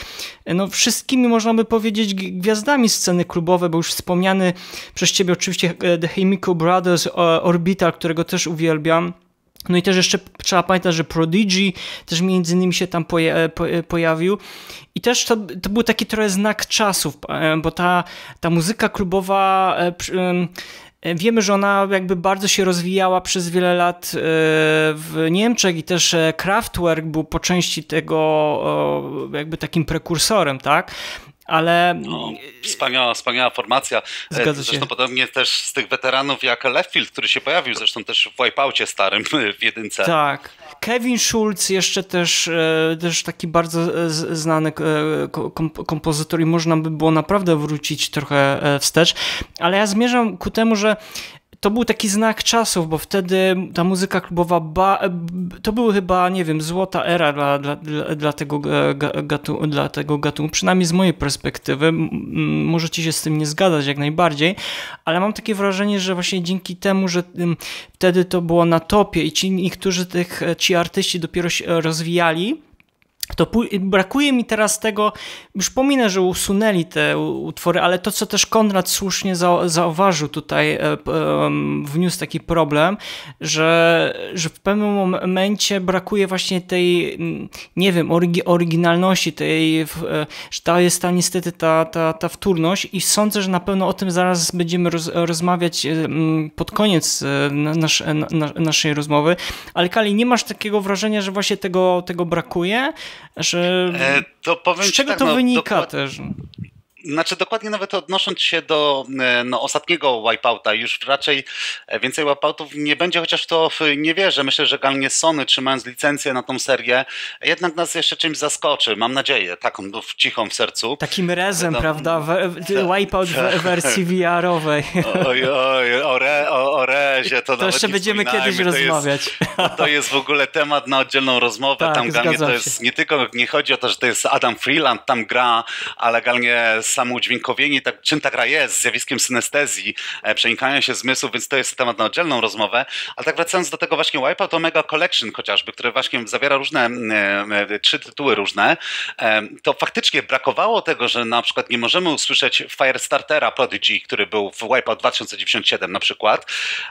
no, wszystkimi, można by powiedzieć, gwiazdami sceny klubowej, bo już wspomniany przez ciebie oczywiście The Chemical Brothers, Orbital, którego też uwielbiam. No i też jeszcze trzeba pamiętać, że Prodigy też między innymi się tam pojawił i też to był taki trochę znak czasów, bo ta muzyka klubowa, wiemy, że ona jakby bardzo się rozwijała przez wiele lat w Niemczech i też Kraftwerk był po części tego jakby takim prekursorem, tak? Ale... No, wspaniała formacja. Zresztą podobnie też z tych weteranów jak Leftfield, który się pojawił zresztą też w Wipeoutie starym w 1. Tak. Kevin Schulz jeszcze też taki bardzo znany kompozytor i można by było naprawdę wrócić trochę wstecz. Ale ja zmierzam ku temu, że to był taki znak czasów, bo wtedy ta muzyka klubowa, to była chyba, nie wiem, złota era dla tego gatunku, przynajmniej z mojej perspektywy. Możecie się z tym nie zgadzać jak najbardziej, ale mam takie wrażenie, że właśnie dzięki temu, że wtedy to było na topie i ci artyści dopiero się rozwijali, to brakuje mi teraz tego, już pominę, że usunęli te utwory, ale to, co też Konrad słusznie zauważył tutaj, wniósł taki problem, że w pewnym momencie brakuje właśnie tej, nie wiem, oryginalności, tej, że to jest ta niestety ta wtórność, i sądzę, że na pewno o tym zaraz będziemy rozmawiać pod koniec naszej rozmowy, ale Kali, nie masz takiego wrażenia, że właśnie tego brakuje? Że to powiem z czego tak, to wynika też? Znaczy dokładnie nawet odnosząc się do ostatniego Wipeouta, już raczej więcej Wipeoutów nie będzie, chociaż to nie wierzę. Myślę, że galnie Sony, trzymając licencję na tą serię, jednak nas jeszcze czymś zaskoczy, mam nadzieję, taką cichą w sercu. Takim rezem, prawda? Wipeout w wersji VR-owej. O rezie to nawet jeszcze będziemy kiedyś rozmawiać. To jest w ogóle temat na oddzielną rozmowę. Tak, tam galnie to jest, nie tylko nie chodzi o to, że to jest Adam Freeland, tam gra, ale galnie samoudźwiękowienie, tak, czym ta gra jest, zjawiskiem synestezji, przenikają się zmysłów, więc to jest temat na oddzielną rozmowę. Ale tak wracając do tego właśnie Wipeout Omega Collection chociażby, które właśnie zawiera różne, 3 tytuły różne, to faktycznie brakowało tego, że na przykład nie możemy usłyszeć Firestartera Prodigy, który był w Wipeout 2097 na przykład,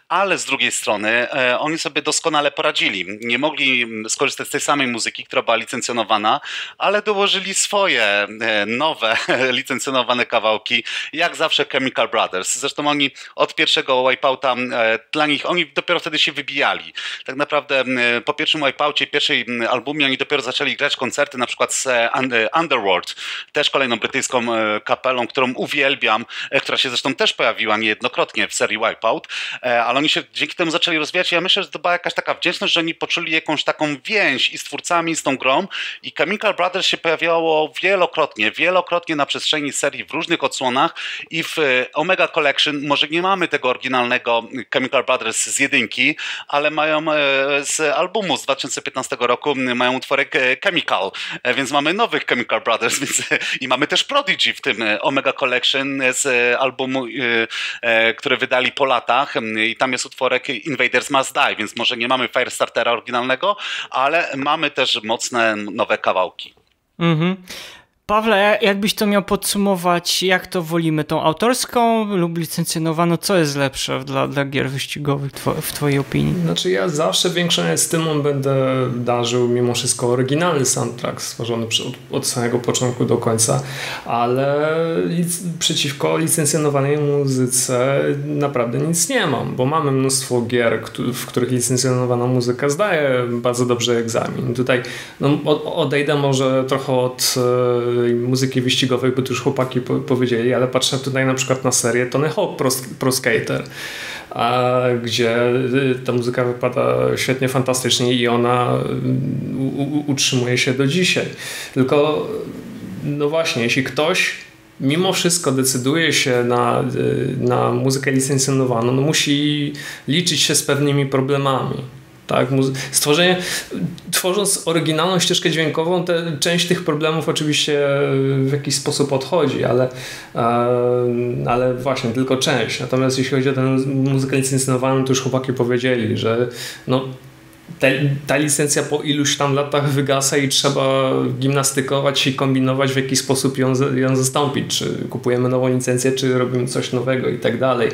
ale z drugiej strony oni sobie doskonale poradzili. Nie mogli skorzystać z tej samej muzyki, która była licencjonowana, ale dołożyli swoje nowe licencjonowane kawałki, jak zawsze Chemical Brothers. Zresztą oni od pierwszego Wipeouta, dla nich, oni dopiero wtedy się wybijali. Tak naprawdę po pierwszym Wipeoutie, pierwszej albumie oni dopiero zaczęli grać koncerty, na przykład z Underworld, też kolejną brytyjską kapelą, którą uwielbiam, która się zresztą też pojawiła niejednokrotnie w serii Wipeout, ale oni się dzięki temu zaczęli rozwijać. Ja myślę, że to była jakaś taka wdzięczność, że oni poczuli jakąś taką więź i z twórcami, i z tą grą, i Chemical Brothers się pojawiało wielokrotnie na przestrzeni serii w różnych odsłonach, i w Omega Collection może nie mamy tego oryginalnego Chemical Brothers z jedynki, ale mają z albumu z 2015 roku mają utworek Chemical, więc mamy nowych Chemical Brothers, więc, i mamy też Prodigy w tym Omega Collection z albumu, który wydali po latach, i tam jest utworek Invaders Must Die, więc może nie mamy Firestartera oryginalnego, ale mamy też mocne nowe kawałki. Pawle, jakbyś to miał podsumować, jak to wolimy, tą autorską lub licencjonowaną, co jest lepsze dla gier wyścigowych w twojej opinii? Znaczy ja zawsze większą estymą będę darzył mimo wszystko oryginalny soundtrack stworzony od samego początku do końca, ale przeciwko licencjonowanej muzyce naprawdę nic nie mam, bo mamy mnóstwo gier, w których licencjonowana muzyka zdaje bardzo dobrze egzamin. Tutaj odejdę może trochę od muzyki wyścigowej, bo to już chłopaki powiedzieli, ale patrzę tutaj na przykład na serię Tony Hawk Pro Skater, gdzie ta muzyka wypada świetnie, fantastycznie, i ona utrzymuje się do dzisiaj. Tylko no właśnie, jeśli ktoś mimo wszystko decyduje się na muzykę licencjonowaną, no musi liczyć się z pewnymi problemami. Tak, tworząc oryginalną ścieżkę dźwiękową, część tych problemów oczywiście w jakiś sposób odchodzi, ale właśnie tylko część. Natomiast jeśli chodzi o tę muzykę licencjonowaną, to już chłopaki powiedzieli, że no, ta licencja po iluś tam latach wygasa i trzeba gimnastykować i kombinować, w jaki sposób ją zastąpić, czy kupujemy nową licencję, czy robimy coś nowego i tak dalej.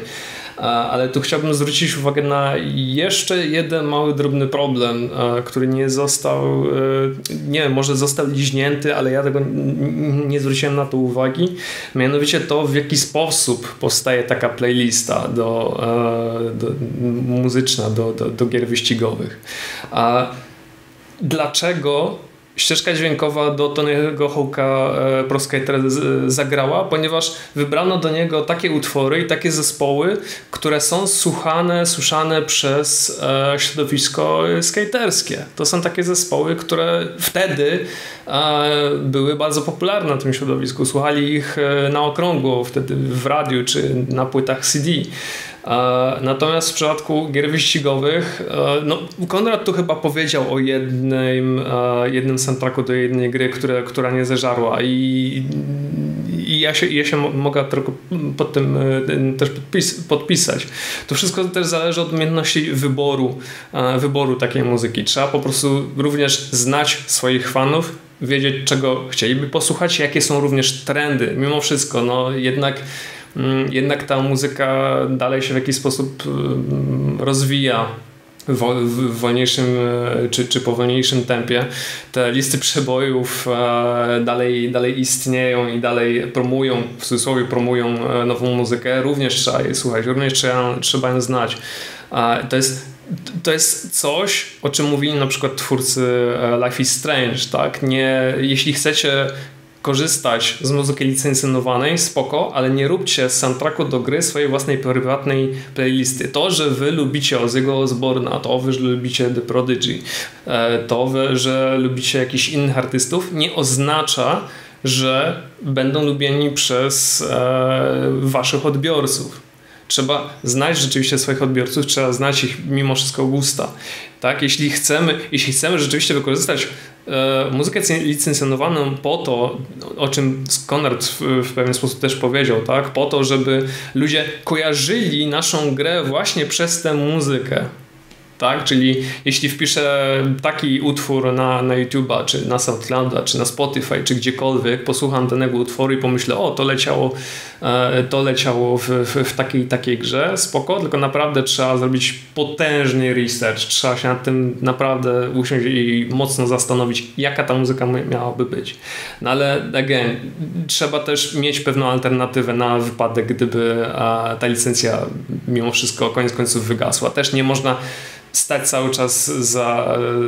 Ale tu chciałbym zwrócić uwagę na jeszcze jeden mały, drobny problem, który nie został, nie wiem, może został liźnięty, ale ja tego nie zwróciłem na to uwagi. Mianowicie to, w jaki sposób powstaje taka playlista muzyczna do gier wyścigowych. A dlaczego ścieżka dźwiękowa do Tony'ego Hawka Pro Skater zagrała? Ponieważ wybrano do niego takie utwory i takie zespoły, które są słyszane przez środowisko skaterskie. To są takie zespoły, które wtedy były bardzo popularne w tym środowisku. Słuchali ich na okrągło, wtedy w radiu czy na płytach CD. Natomiast w przypadku gier wyścigowych, no, Konrad tu chyba powiedział o jednym soundtracku do jednej gry, która nie zeżarła, i ja się mogę tylko pod tym też podpisać. To wszystko też zależy od umiejętności wyboru takiej muzyki. Trzeba po prostu również znać swoich fanów wiedzieć, czego chcieliby posłuchać, jakie są również trendy. Mimo wszystko, no jednak ta muzyka dalej się w jakiś sposób rozwija w wolniejszym czy powolniejszym tempie. Te listy przebojów dalej istnieją i dalej promują, w cudzysłowie promują nową muzykę. Również trzeba jej słuchać, również trzeba ją znać. To jest coś, o czym mówili na przykład twórcy Life is Strange, tak? Nie, jeśli chcecie korzystać z muzyki licencjonowanej, spoko, ale nie róbcie z soundtracku do gry swojej własnej prywatnej playlisty. To, że wy lubicie Ozzy'ego Osborna, to wy, że lubicie The Prodigy, to wy, że lubicie jakichś innych artystów, nie oznacza, że będą lubieni przez waszych odbiorców. Trzeba znać rzeczywiście swoich odbiorców, trzeba znać ich mimo wszystko gusta. Tak? Jeśli chcemy rzeczywiście wykorzystać muzykę licencjonowaną po to, o czym Konrad w pewien sposób też powiedział, tak? Po to, żeby ludzie kojarzyli naszą grę właśnie przez tę muzykę. Tak? Czyli jeśli wpiszę taki utwór na YouTube'a, czy na SoundClouda, czy na Spotify, czy gdziekolwiek, posłucham danego utworu i pomyślę, o, to leciało w takiej grze, spoko, tylko naprawdę trzeba zrobić potężny research, trzeba się nad tym naprawdę usiąść i mocno zastanowić, jaka ta muzyka miałaby być. No ale again, trzeba też mieć pewną alternatywę na wypadek, gdyby ta licencja mimo wszystko koniec końców wygasła. Też nie można stać cały czas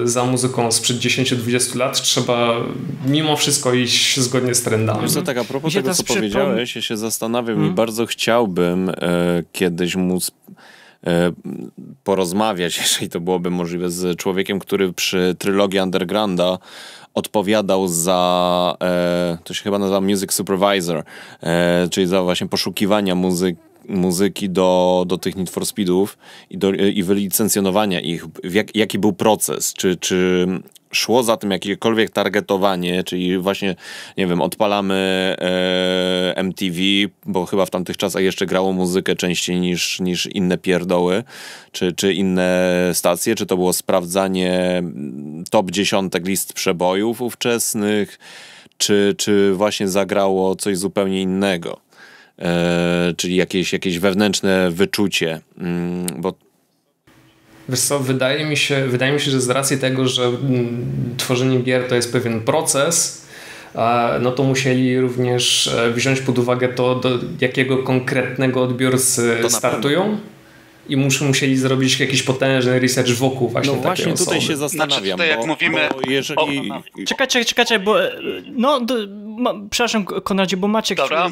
za muzyką sprzed 10-20 lat, trzeba mimo wszystko iść zgodnie z trendami. Wiesz co, tak, a propos tego, co powiedziałeś, ja się zastanawiam i bardzo chciałbym kiedyś móc porozmawiać, jeżeli to byłoby możliwe, z człowiekiem, który przy trylogii Undergrounda odpowiadał za, to się chyba nazywa Music Supervisor, czyli za właśnie poszukiwania muzyki do tych Need for Speedów i wylicencjonowania ich. Jaki był proces? Czy szło za tym jakiekolwiek targetowanie, czyli właśnie, nie wiem, odpalamy MTV, bo chyba w tamtych czasach jeszcze grało muzykę częściej niż inne pierdoły, czy inne stacje, czy to było sprawdzanie top 10 list przebojów ówczesnych, czy właśnie zagrało coś zupełnie innego? Czyli jakieś wewnętrzne wyczucie, bo wiesz co, wydaje mi się, że z racji tego, że tworzenie gier to jest pewien proces, no to musieli również wziąć pod uwagę to, do jakiego konkretnego odbiorcy to startują i musieli zrobić jakiś potężny research wokół właśnie takiej osoby. No właśnie tutaj się zastanawiam, znaczy, tutaj, jak mówimy, bo jeżeli... Czekajcie, bo... przepraszam, Konradzie, bo Maciek... Dobra.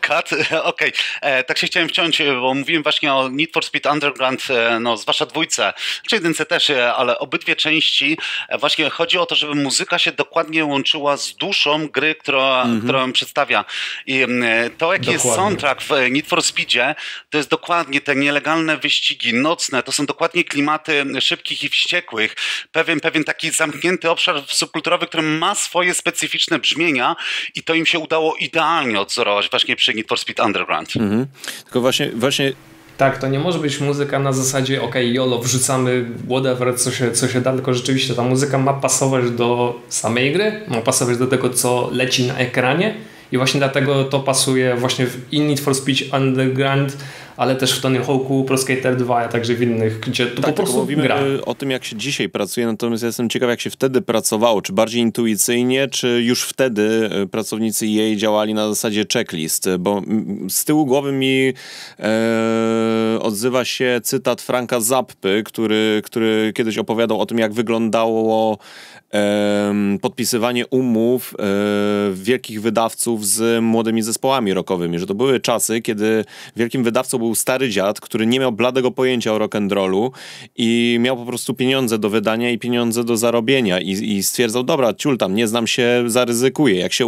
Cut, okej. Okay. Tak się chciałem wciąć, bo mówiłem właśnie o Need for Speed Underground, no zwłaszcza dwójce, czy jedynce też, ale obydwie części. Właśnie chodzi o to, żeby muzyka się dokładnie łączyła z duszą gry, którą przedstawia. I to, jaki jest soundtrack w Need for Speedzie, to jest dokładnie te nielegalne wyścigi nocne, to są dokładnie klimaty szybkich i wściekłych. Pewien taki zamknięty obszar subkulturowy, który ma swoje specyficzne brzmienia i to im się udało idealnie odzorować właśnie przy Need for Speed Underground. Tylko właśnie... Tak, to nie może być muzyka na zasadzie okej, YOLO, wrzucamy whatever, co się da, tylko rzeczywiście ta muzyka ma pasować do samej gry, ma pasować do tego, co leci na ekranie i właśnie dlatego to pasuje właśnie w Need for Speed Underground, ale też w Tony Hawk'u, Pro Skater 2, a także w innych, gdzie to po prostu mówimy gra. O tym, jak się dzisiaj pracuje, natomiast ja jestem ciekaw, jak się wtedy pracowało, czy bardziej intuicyjnie, czy już wtedy pracownicy jej działali na zasadzie checklist, bo z tyłu głowy mi odzywa się cytat Franka Zappy, który kiedyś opowiadał o tym, jak wyglądało podpisywanie umów wielkich wydawców z młodymi zespołami rockowymi, że to były czasy, kiedy wielkim wydawcą był stary dziad, który nie miał bladego pojęcia o rock'n'rollu i miał po prostu pieniądze do wydania i pieniądze do zarobienia i stwierdzał, dobra, ciul tam, nie znam się, zaryzykuję, jak się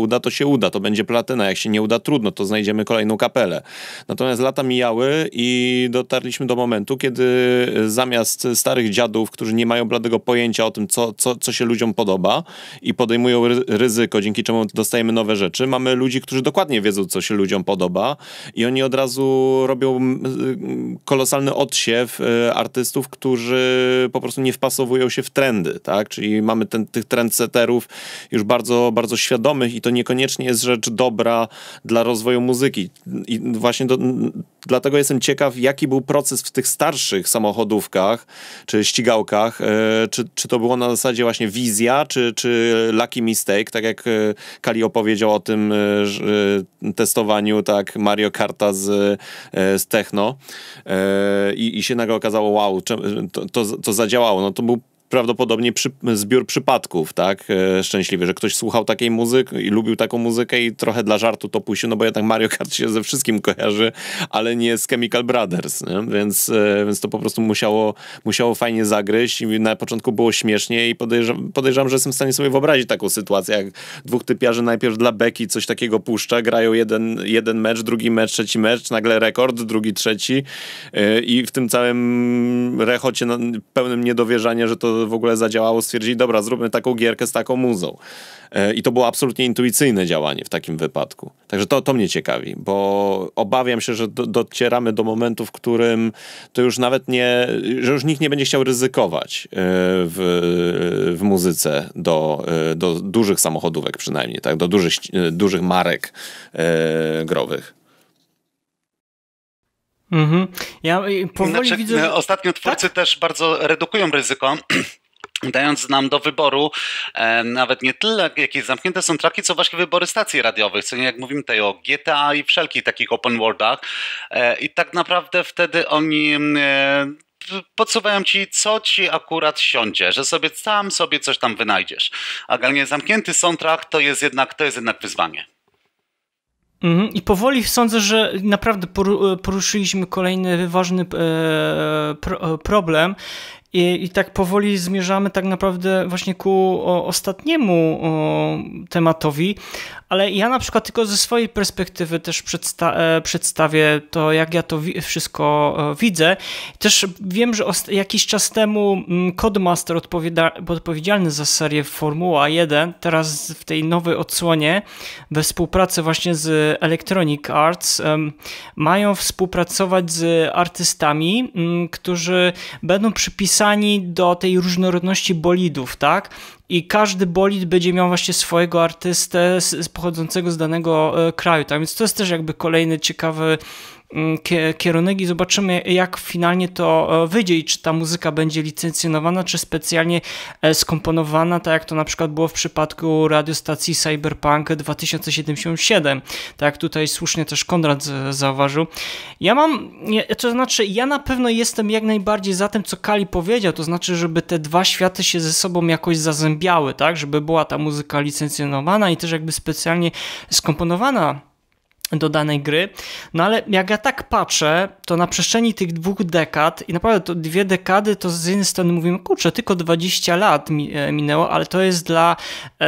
uda, to będzie platyna, jak się nie uda, trudno, to znajdziemy kolejną kapelę. Natomiast lata mijały i dotarliśmy do momentu, kiedy zamiast starych dziadów, którzy nie mają bladego pojęcia o tym, co się ludziom podoba i podejmują ryzyko, dzięki czemu dostajemy nowe rzeczy, mamy ludzi, którzy dokładnie wiedzą, co się ludziom podoba i oni od razu robią kolosalny odsiew artystów, którzy po prostu nie wpasowują się w trendy, tak? Czyli mamy tych trendsetterów już bardzo, bardzo świadomych i to niekoniecznie jest rzecz dobra dla rozwoju muzyki. I właśnie dlatego jestem ciekaw, jaki był proces w tych starszych samochodówkach, czy ścigałkach, czy to było na zasadzie właśnie wizja, czy lucky mistake, tak jak Kali opowiedział o tym testowaniu, tak, Mario Karta z techno i się nagle okazało, wow, to zadziałało. No to był prawdopodobnie zbiór przypadków, tak, szczęśliwy, że ktoś słuchał takiej muzyki i lubił taką muzykę i trochę dla żartu to puścił, no bo jednak Mario Kart się ze wszystkim kojarzy, ale nie z Chemical Brothers, nie? Więc to po prostu musiało fajnie zagryźć i na początku było śmiesznie i podejrzewam, że jestem w stanie sobie wyobrazić taką sytuację, jak dwóch typiarzy najpierw dla beki coś takiego puszcza, grają jeden mecz, drugi mecz, trzeci mecz, nagle rekord, drugi, trzeci i w tym całym rechocie pełnym niedowierzania, że to w ogóle zadziałało, stwierdzili, dobra, zróbmy taką gierkę z taką muzą. I to było absolutnie intuicyjne działanie w takim wypadku. Także to mnie ciekawi, bo obawiam się, że docieramy do momentu, w którym to już nawet nie, że już nikt nie będzie chciał ryzykować w muzyce do dużych samochodówek przynajmniej, tak? Do dużych marek growych. Mhm. Ja powoli widzę, że... Ostatnio twórcy też bardzo redukują ryzyko, dając nam do wyboru nawet nie tyle, jakie zamknięte są traki, co właśnie wybory stacji radiowych, co nie jak mówimy tutaj o GTA i wszelkich takich open worldach. I tak naprawdę wtedy oni... podsuwają ci, co ci akurat siądzie, że sobie sam sobie coś tam wynajdziesz. A generalnie zamknięty soundtrack to jest jednak wyzwanie. I powoli sądzę, że naprawdę poruszyliśmy kolejny ważny problem i tak powoli zmierzamy tak naprawdę właśnie ku ostatniemu tematowi, ale ja na przykład tylko ze swojej perspektywy też przedstawię to, jak ja to wszystko widzę. Też wiem, że jakiś czas temu Codemaster odpowiedzialny za serię Formuła 1, teraz w tej nowej odsłonie we współpracy właśnie z Electronic Arts mają współpracować z artystami, którzy będą przypisani do tej różnorodności bolidów, tak? I każdy bolid będzie miał właśnie swojego artystę pochodzącego z danego kraju. Tak więc to jest też jakby kolejny ciekawy kierunek i zobaczymy, jak finalnie to wyjdzie i czy ta muzyka będzie licencjonowana, czy specjalnie skomponowana, tak jak to na przykład było w przypadku radiostacji Cyberpunk 2077, tak jak tutaj słusznie też Konrad zauważył. Ja na pewno jestem jak najbardziej za tym, co Kali powiedział, to znaczy, żeby te dwa światy się ze sobą jakoś zazębiały, tak, żeby była ta muzyka licencjonowana i też jakby specjalnie skomponowana do danej gry, no ale jak ja tak patrzę, to na przestrzeni tych dwóch dekad, i naprawdę to dwie dekady, to z jednej strony mówimy, kurczę, tylko 20 lat minęło, ale to jest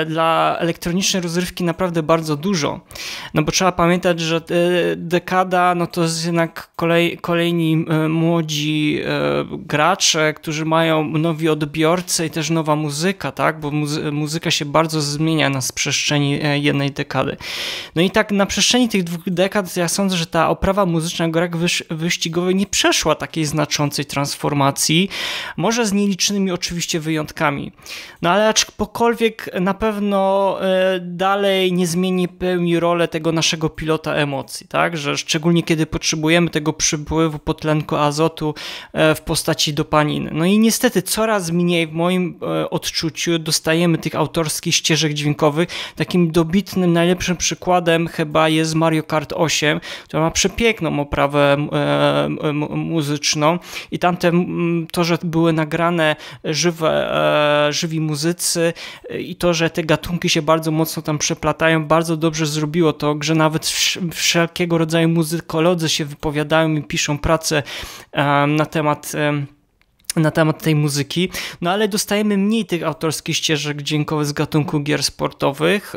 dla elektronicznej rozrywki naprawdę bardzo dużo, no bo trzeba pamiętać, że dekada, no to jest jednak kolejni młodzi gracze, którzy mają nowi odbiorcy i też nowa muzyka, tak, bo muzyka się bardzo zmienia na przestrzeni jednej dekady. No i tak na przestrzeni tych dwóch dekad ja sądzę, że ta oprawa muzyczna w grach wyścigowych nie przeszła takiej znaczącej transformacji, może z nielicznymi oczywiście wyjątkami. No ale aczkolwiek na pewno dalej nie zmieni pełni rolę tego naszego pilota emocji, tak? Że szczególnie kiedy potrzebujemy tego przypływu potlenku azotu w postaci dopaminy. No i niestety coraz mniej w moim odczuciu dostajemy tych autorskich ścieżek dźwiękowych. Takim dobitnym, najlepszym przykładem chyba jest Mario Kart 8, która ma przepiękną oprawę muzyczną i tamte to, że były nagrane żywi muzycy i to, że te gatunki się bardzo mocno tam przeplatają, bardzo dobrze zrobiło to, że nawet wszelkiego rodzaju muzykolodzy się wypowiadają i piszą pracę na temat tej muzyki, no ale dostajemy mniej tych autorskich ścieżek dźwiękowych z gatunku gier sportowych,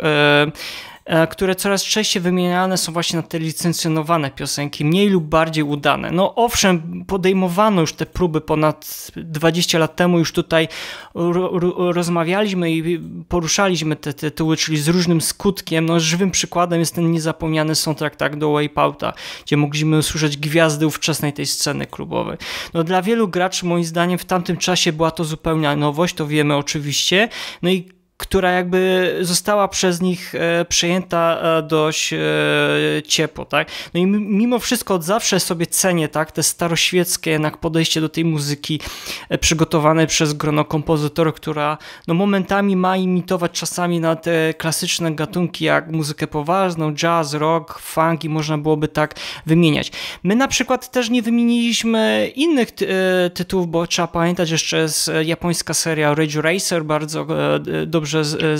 które coraz częściej wymieniane są właśnie na te licencjonowane piosenki, mniej lub bardziej udane. No owszem, podejmowano już te próby ponad 20 lat temu, już tutaj rozmawialiśmy i poruszaliśmy te tytuły, czyli z różnym skutkiem. No żywym przykładem jest ten niezapomniany soundtrack tak do Wipeouta, gdzie mogliśmy usłyszeć gwiazdy ówczesnej tej sceny klubowej. No dla wielu graczy moim zdaniem w tamtym czasie była to zupełna nowość, to wiemy oczywiście, no i która jakby została przez nich przyjęta dość ciepło, tak? No i mimo wszystko od zawsze sobie cenię, tak, te staroświeckie jednak podejście do tej muzyki przygotowane przez grono kompozytorów, która no momentami ma imitować czasami na te klasyczne gatunki jak muzykę poważną, jazz, rock, funk i można byłoby tak wymieniać. My na przykład też nie wymieniliśmy innych tytułów, bo trzeba pamiętać, jeszcze jest japońska seria Rage Racer, bardzo dobrze.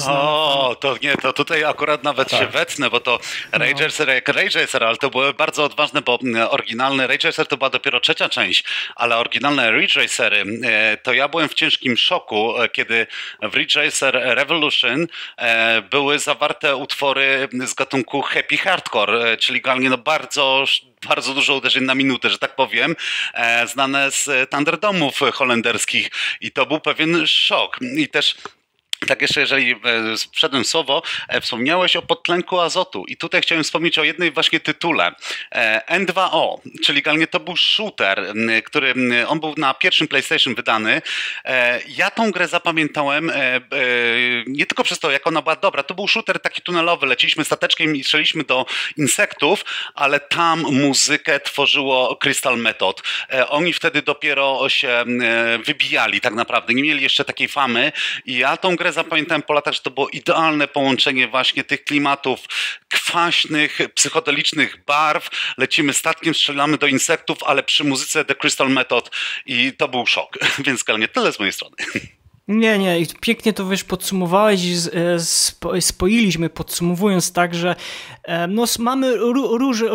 O, to nie, to tutaj akurat nawet tak się wetnę, bo to Rage Racer jak Rage Racer, ale to było bardzo odważne, bo oryginalny Rage Racer to była dopiero trzecia część, ale oryginalne Rage Racery, to ja byłem w ciężkim szoku, kiedy w Rage Racer Revolution były zawarte utwory z gatunku happy hardcore, czyli no bardzo dużo uderzeń na minutę, że tak powiem, znane z Thunderdomów holenderskich i to był pewien szok. I też tak jeszcze, jeżeli wszedłem słowo, wspomniałeś o podtlenku azotu i tutaj chciałem wspomnieć o jednej właśnie tytule N2O, czyli to był shooter, który on był na pierwszym PlayStation wydany. Ja tą grę zapamiętałem nie tylko przez to, jak ona była dobra, to był shooter taki tunelowy, leciliśmy stateczkiem i strzeliliśmy do insektów, ale tam muzykę tworzyło Crystal Method. Oni wtedy dopiero się wybijali tak naprawdę, nie mieli jeszcze takiej famy i ja tą grę zapamiętałem po latach, że to było idealne połączenie właśnie tych klimatów kwaśnych, psychodelicznych barw, lecimy statkiem, strzelamy do insektów, ale przy muzyce The Crystal Method i to był szok, więc generalnie tyle z mojej strony. Nie, pięknie to wiesz, podsumowałeś i spoiliśmy, podsumowując tak, że no, mamy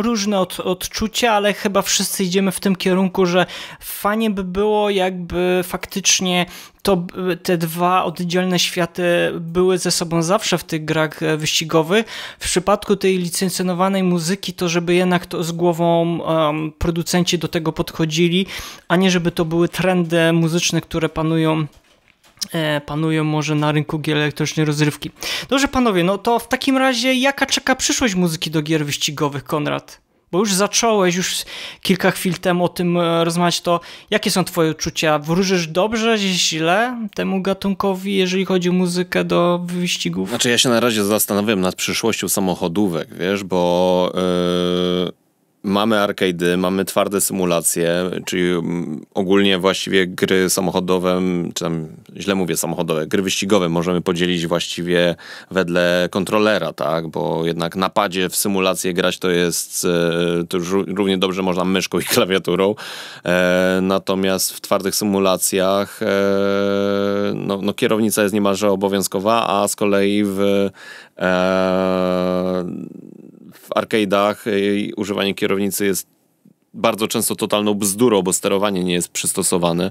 różne odczucia, ale chyba wszyscy idziemy w tym kierunku, że fajnie by było, jakby faktycznie to te dwa oddzielne światy były ze sobą zawsze w tych grach wyścigowych. W przypadku tej licencjonowanej muzyki to, żeby jednak to z głową producenci do tego podchodzili, a nie żeby to były trendy muzyczne, które panują może na rynku gier elektronicznej rozrywki. Dobrze panowie, no to w takim razie jaka czeka przyszłość muzyki do gier wyścigowych, Konrad? Bo już zacząłeś kilka chwil temu o tym rozmawiać, to jakie są twoje uczucia? Wróżysz dobrze, źle temu gatunkowi, jeżeli chodzi o muzykę do wyścigów? Znaczy ja się na razie zastanawiam nad przyszłością samochodówek, wiesz, bo mamy arcade'y, mamy twarde symulacje, czyli ogólnie właściwie gry samochodowe, czy tam źle mówię samochodowe, gry wyścigowe możemy podzielić właściwie wedle kontrolera, tak? Bo jednak na padzie w symulację grać to jest, to już równie dobrze można myszką i klawiaturą, natomiast w twardych symulacjach no kierownica jest niemalże obowiązkowa, a z kolei w arcade'ach używanie kierownicy jest bardzo często totalną bzdurą, bo sterowanie nie jest przystosowane,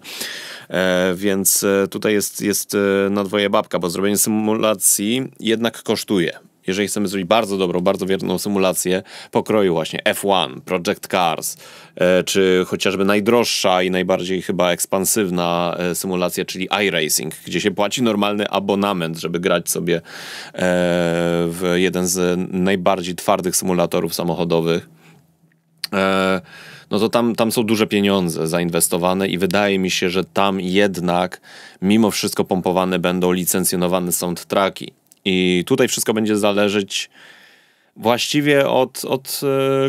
więc tutaj jest na dwoje babka, bo zrobienie symulacji jednak kosztuje. Jeżeli chcemy zrobić bardzo dobrą, bardzo wierną symulację pokroju właśnie F1, Project Cars, czy chociażby najdroższa i najbardziej chyba ekspansywna symulacja, czyli iRacing, gdzie się płaci normalny abonament, żeby grać sobie w jeden z najbardziej twardych symulatorów samochodowych, no to tam są duże pieniądze zainwestowane i wydaje mi się, że tam jednak mimo wszystko pompowane będą licencjonowane soundtracki. I tutaj wszystko będzie zależeć właściwie od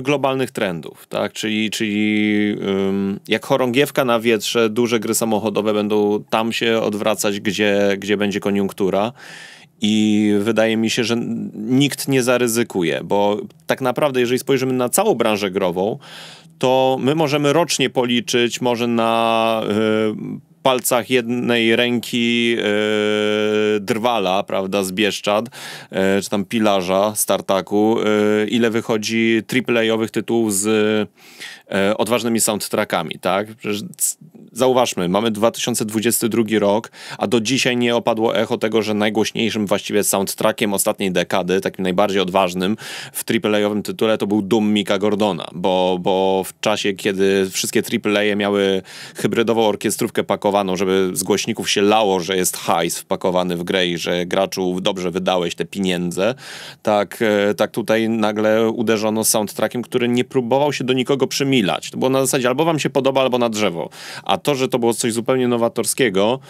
globalnych trendów, tak? Czyli jak chorągiewka na wietrze, duże gry samochodowe będą tam się odwracać, gdzie będzie koniunktura. I wydaje mi się, że nikt nie zaryzykuje, bo tak naprawdę jeżeli spojrzymy na całą branżę grową, to my możemy rocznie policzyć może na palcach jednej ręki drwala, prawda, z Bieszczad, czy tam pilarza z Tartaku, ile wychodzi AAA-owych tytułów z odważnymi soundtrackami, tak? Przecież zauważmy, mamy 2022 rok, a do dzisiaj nie opadło echo tego, że najgłośniejszym właściwie soundtrackiem ostatniej dekady, takim najbardziej odważnym w AAA-owym tytule to był Doom Micka Gordona, bo w czasie, kiedy wszystkie AAA-e miały hybrydową orkiestrówkę pakowaną, żeby z głośników się lało, że jest hajs wpakowany w grę i że graczu dobrze wydałeś te pieniądze, tak tutaj nagle uderzono soundtrackiem, który nie próbował się do nikogo przymilać. To było na zasadzie albo wam się podoba, albo na drzewo. A to, że to było coś zupełnie nowatorskiego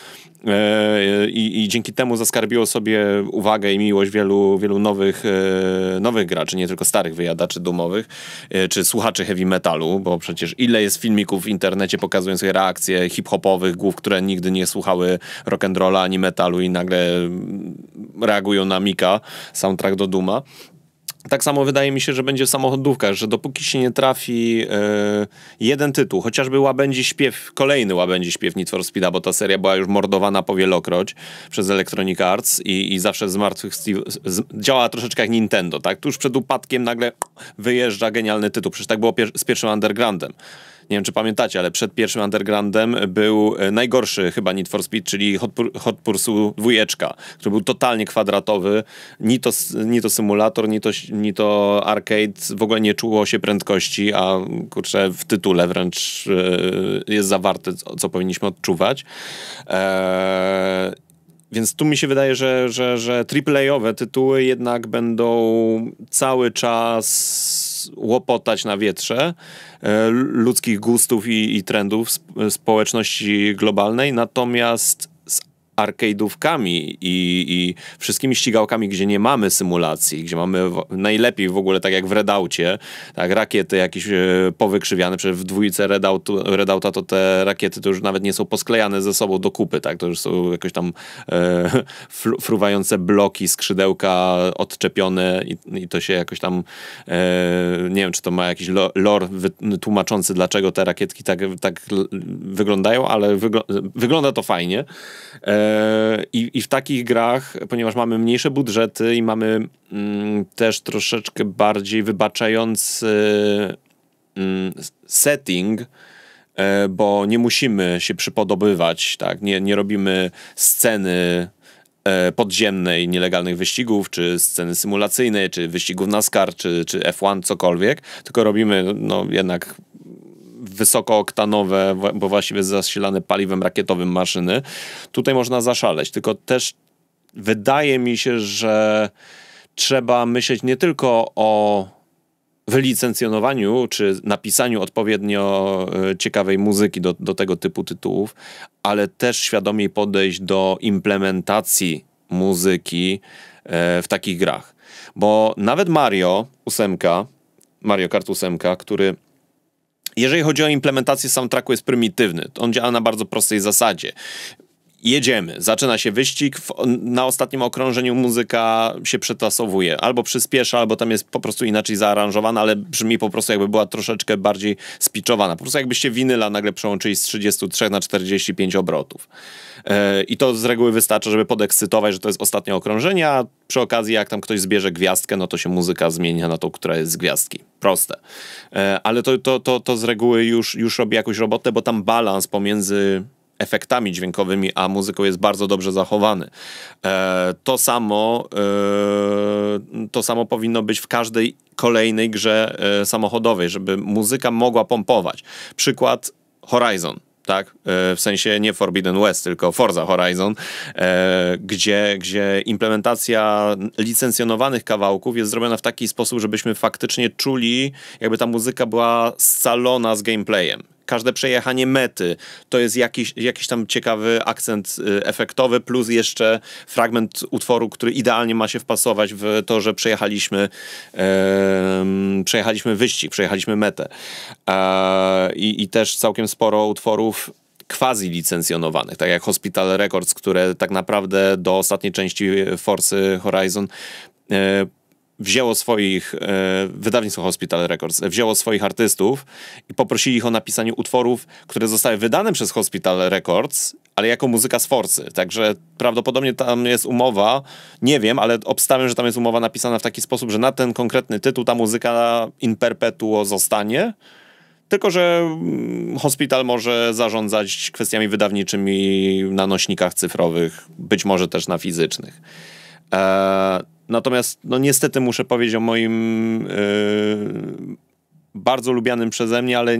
i dzięki temu zaskarbiło sobie uwagę i miłość wielu nowych graczy, nie tylko starych wyjadaczy dumowych, czy słuchaczy heavy metalu, bo przecież ile jest filmików w internecie pokazujących reakcje hip-hopowych głów, które nigdy nie słuchały rock'n'rolla ani metalu i nagle reagują na Mika, soundtrack do Duma. Tak samo wydaje mi się, że będzie w samochodówkach, że dopóki się nie trafi jeden tytuł, chociażby kolejny łabędzi śpiew Need for Speeda, bo ta seria była już mordowana powielokroć przez Electronic Arts i zawsze działa troszeczkę jak Nintendo, tak? Tuż przed upadkiem nagle wyjeżdża genialny tytuł. Przecież tak było z pierwszym Undergroundem. Nie wiem, czy pamiętacie, ale przed pierwszym Undergroundem był najgorszy chyba Need for Speed, czyli Hot Pursuit 2, który był totalnie kwadratowy. Ni to symulator, ni to arcade. W ogóle nie czuło się prędkości, a kurczę, w tytule wręcz jest zawarte, co powinniśmy odczuwać. Więc tu mi się wydaje, że AAA-owe tytuły jednak będą cały czas łopotać na wietrze ludzkich gustów i trendów społeczności globalnej, natomiast z arcade'ówkami i wszystkimi ścigałkami, gdzie nie mamy symulacji, gdzie mamy najlepiej w ogóle, tak jak w Redoutie, tak, rakiety jakieś powykrzywiane, przecież w dwójce Redouta to te rakiety to już nawet nie są posklejane ze sobą do kupy, tak, to już są jakoś tam fruwające bloki, skrzydełka odczepione i to się jakoś tam nie wiem, czy to ma jakiś lore tłumaczący, dlaczego te rakietki tak wyglądają, ale wygląda to fajnie. I w takich grach, ponieważ mamy mniejsze budżety i mamy też troszeczkę bardziej wybaczający setting, bo nie musimy się przypodobywać, tak? Nie robimy sceny podziemnej nielegalnych wyścigów, czy sceny symulacyjnej, czy wyścigów NASCAR, czy F1, cokolwiek, tylko robimy no jednak wysokooktanowe, bo właściwie zasilane paliwem rakietowym maszyny. Tutaj można zaszaleć, tylko też wydaje mi się, że trzeba myśleć nie tylko o wylicencjonowaniu, czy napisaniu odpowiednio ciekawej muzyki do tego typu tytułów, ale też świadomiej podejść do implementacji muzyki w takich grach. Bo nawet Mario Kart 8, który jeżeli chodzi o implementację soundtracku jest prymitywny. On działa na bardzo prostej zasadzie. Jedziemy, zaczyna się wyścig, na ostatnim okrążeniu muzyka się przetasowuje. Albo przyspiesza, albo tam jest po prostu inaczej zaaranżowana, ale brzmi po prostu jakby była troszeczkę bardziej spiczowana. Po prostu jakbyście winyla nagle przełączyli z 33 na 45 obrotów. I to z reguły wystarcza, żeby podekscytować, że to jest ostatnie okrążenie, a przy okazji jak tam ktoś zbierze gwiazdkę, no to się muzyka zmienia na tą, która jest z gwiazdki. Proste. Ale to z reguły już robi jakąś robotę, bo tam balans pomiędzy efektami dźwiękowymi, a muzyką jest bardzo dobrze zachowany. To samo powinno być w każdej kolejnej grze samochodowej, żeby muzyka mogła pompować. Przykład Horizon, tak? W sensie nie Forbidden West, tylko Forza Horizon, gdzie implementacja licencjonowanych kawałków jest zrobiona w taki sposób, żebyśmy faktycznie czuli, jakby ta muzyka była scalona z gameplayem. Każde przejechanie mety to jest jakiś tam ciekawy akcent efektowy, plus jeszcze fragment utworu, który idealnie ma się wpasować w to, że przejechaliśmy wyścig, przejechaliśmy metę. I też całkiem sporo utworów quasi-licencjonowanych, tak jak Hospital Records, które tak naprawdę do ostatniej części Forcy Horizon wzięło swoich, wydawnictwo Hospital Records, wzięło swoich artystów i poprosili ich o napisanie utworów, które zostały wydane przez Hospital Records, ale jako muzyka z Forcy. Także prawdopodobnie tam jest umowa, nie wiem, ale obstawiam, że tam jest umowa napisana w taki sposób, że na ten konkretny tytuł ta muzyka in perpetuo zostanie, Tylko że Hospital może zarządzać kwestiami wydawniczymi na nośnikach cyfrowych, być może też na fizycznych. Natomiast no niestety muszę powiedzieć o moim bardzo lubianym przeze mnie, ale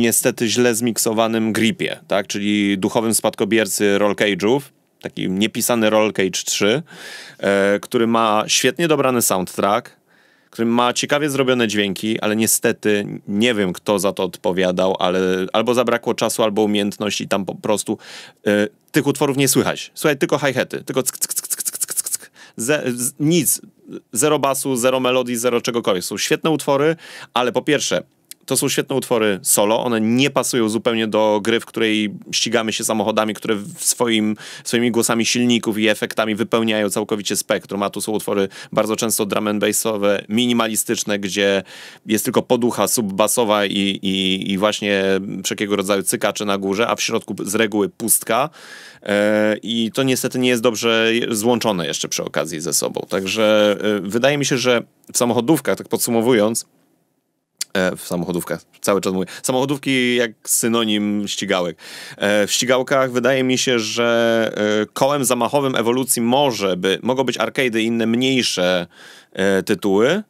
niestety źle zmiksowanym gripie, tak? Czyli duchowym spadkobiercy Roll Cage'ów, taki niepisany Roll Cage 3, który ma świetnie dobrany soundtrack, który ma ciekawie zrobione dźwięki, ale niestety nie wiem, kto za to odpowiadał, ale albo zabrakło czasu, albo umiejętności, tam po prostu tych utworów nie słychać. Słuchaj, tylko hi-haty, tylko nic, zero basu, zero melodii, zero czegokolwiek. Są świetne utwory, ale po pierwsze, to są świetne utwory solo, one nie pasują zupełnie do gry, w której ścigamy się samochodami, które swoimi głosami silników i efektami wypełniają całkowicie spektrum, a tu są utwory bardzo często drum and bassowe, minimalistyczne, gdzie jest tylko poducha subbasowa i właśnie wszelkiego rodzaju cykacze na górze, a w środku z reguły pustka i to niestety nie jest dobrze złączone jeszcze przy okazji ze sobą. Także wydaje mi się, że w samochodówkach, tak podsumowując, samochodówki jak synonim ścigałek. W ścigałkach wydaje mi się, że kołem zamachowym ewolucji mogą być arcade'y i inne mniejsze tytuły,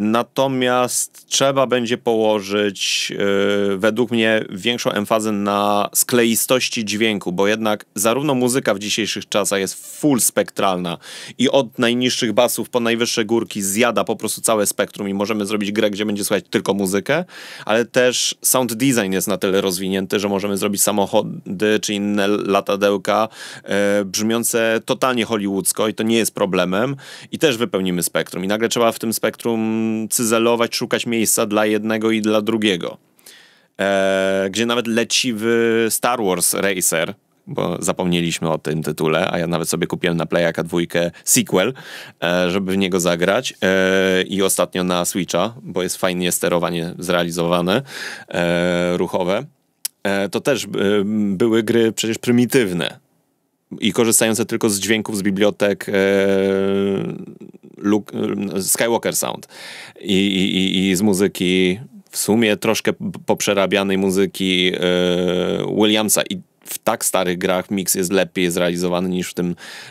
natomiast trzeba będzie położyć według mnie większą emfazę na skleistości dźwięku, bo jednak zarówno muzyka w dzisiejszych czasach jest full spektralna i od najniższych basów po najwyższe górki zjada po prostu całe spektrum i możemy zrobić grę, gdzie będzie słychać tylko muzykę, ale też sound design jest na tyle rozwinięty, że możemy zrobić samochody czy inne latadełka brzmiące totalnie hollywoodzko i to nie jest problemem i też wypełnimy spektrum i nagle trzeba w tym spektrum cyzelować, szukać miejsca dla jednego i dla drugiego. Gdzie nawet leciwy Star Wars Racer, bo zapomnieliśmy o tym tytule, a ja nawet sobie kupiłem na Playaka 2 sequel, żeby w niego zagrać i ostatnio na Switcha, bo jest fajnie sterowanie zrealizowane, ruchowe. To też były gry przecież prymitywne i korzystające tylko z dźwięków z bibliotek Skywalker Sound i z muzyki w sumie troszkę poprzerabianej muzyki Williamsa i w tak starych grach miks jest lepiej zrealizowany niż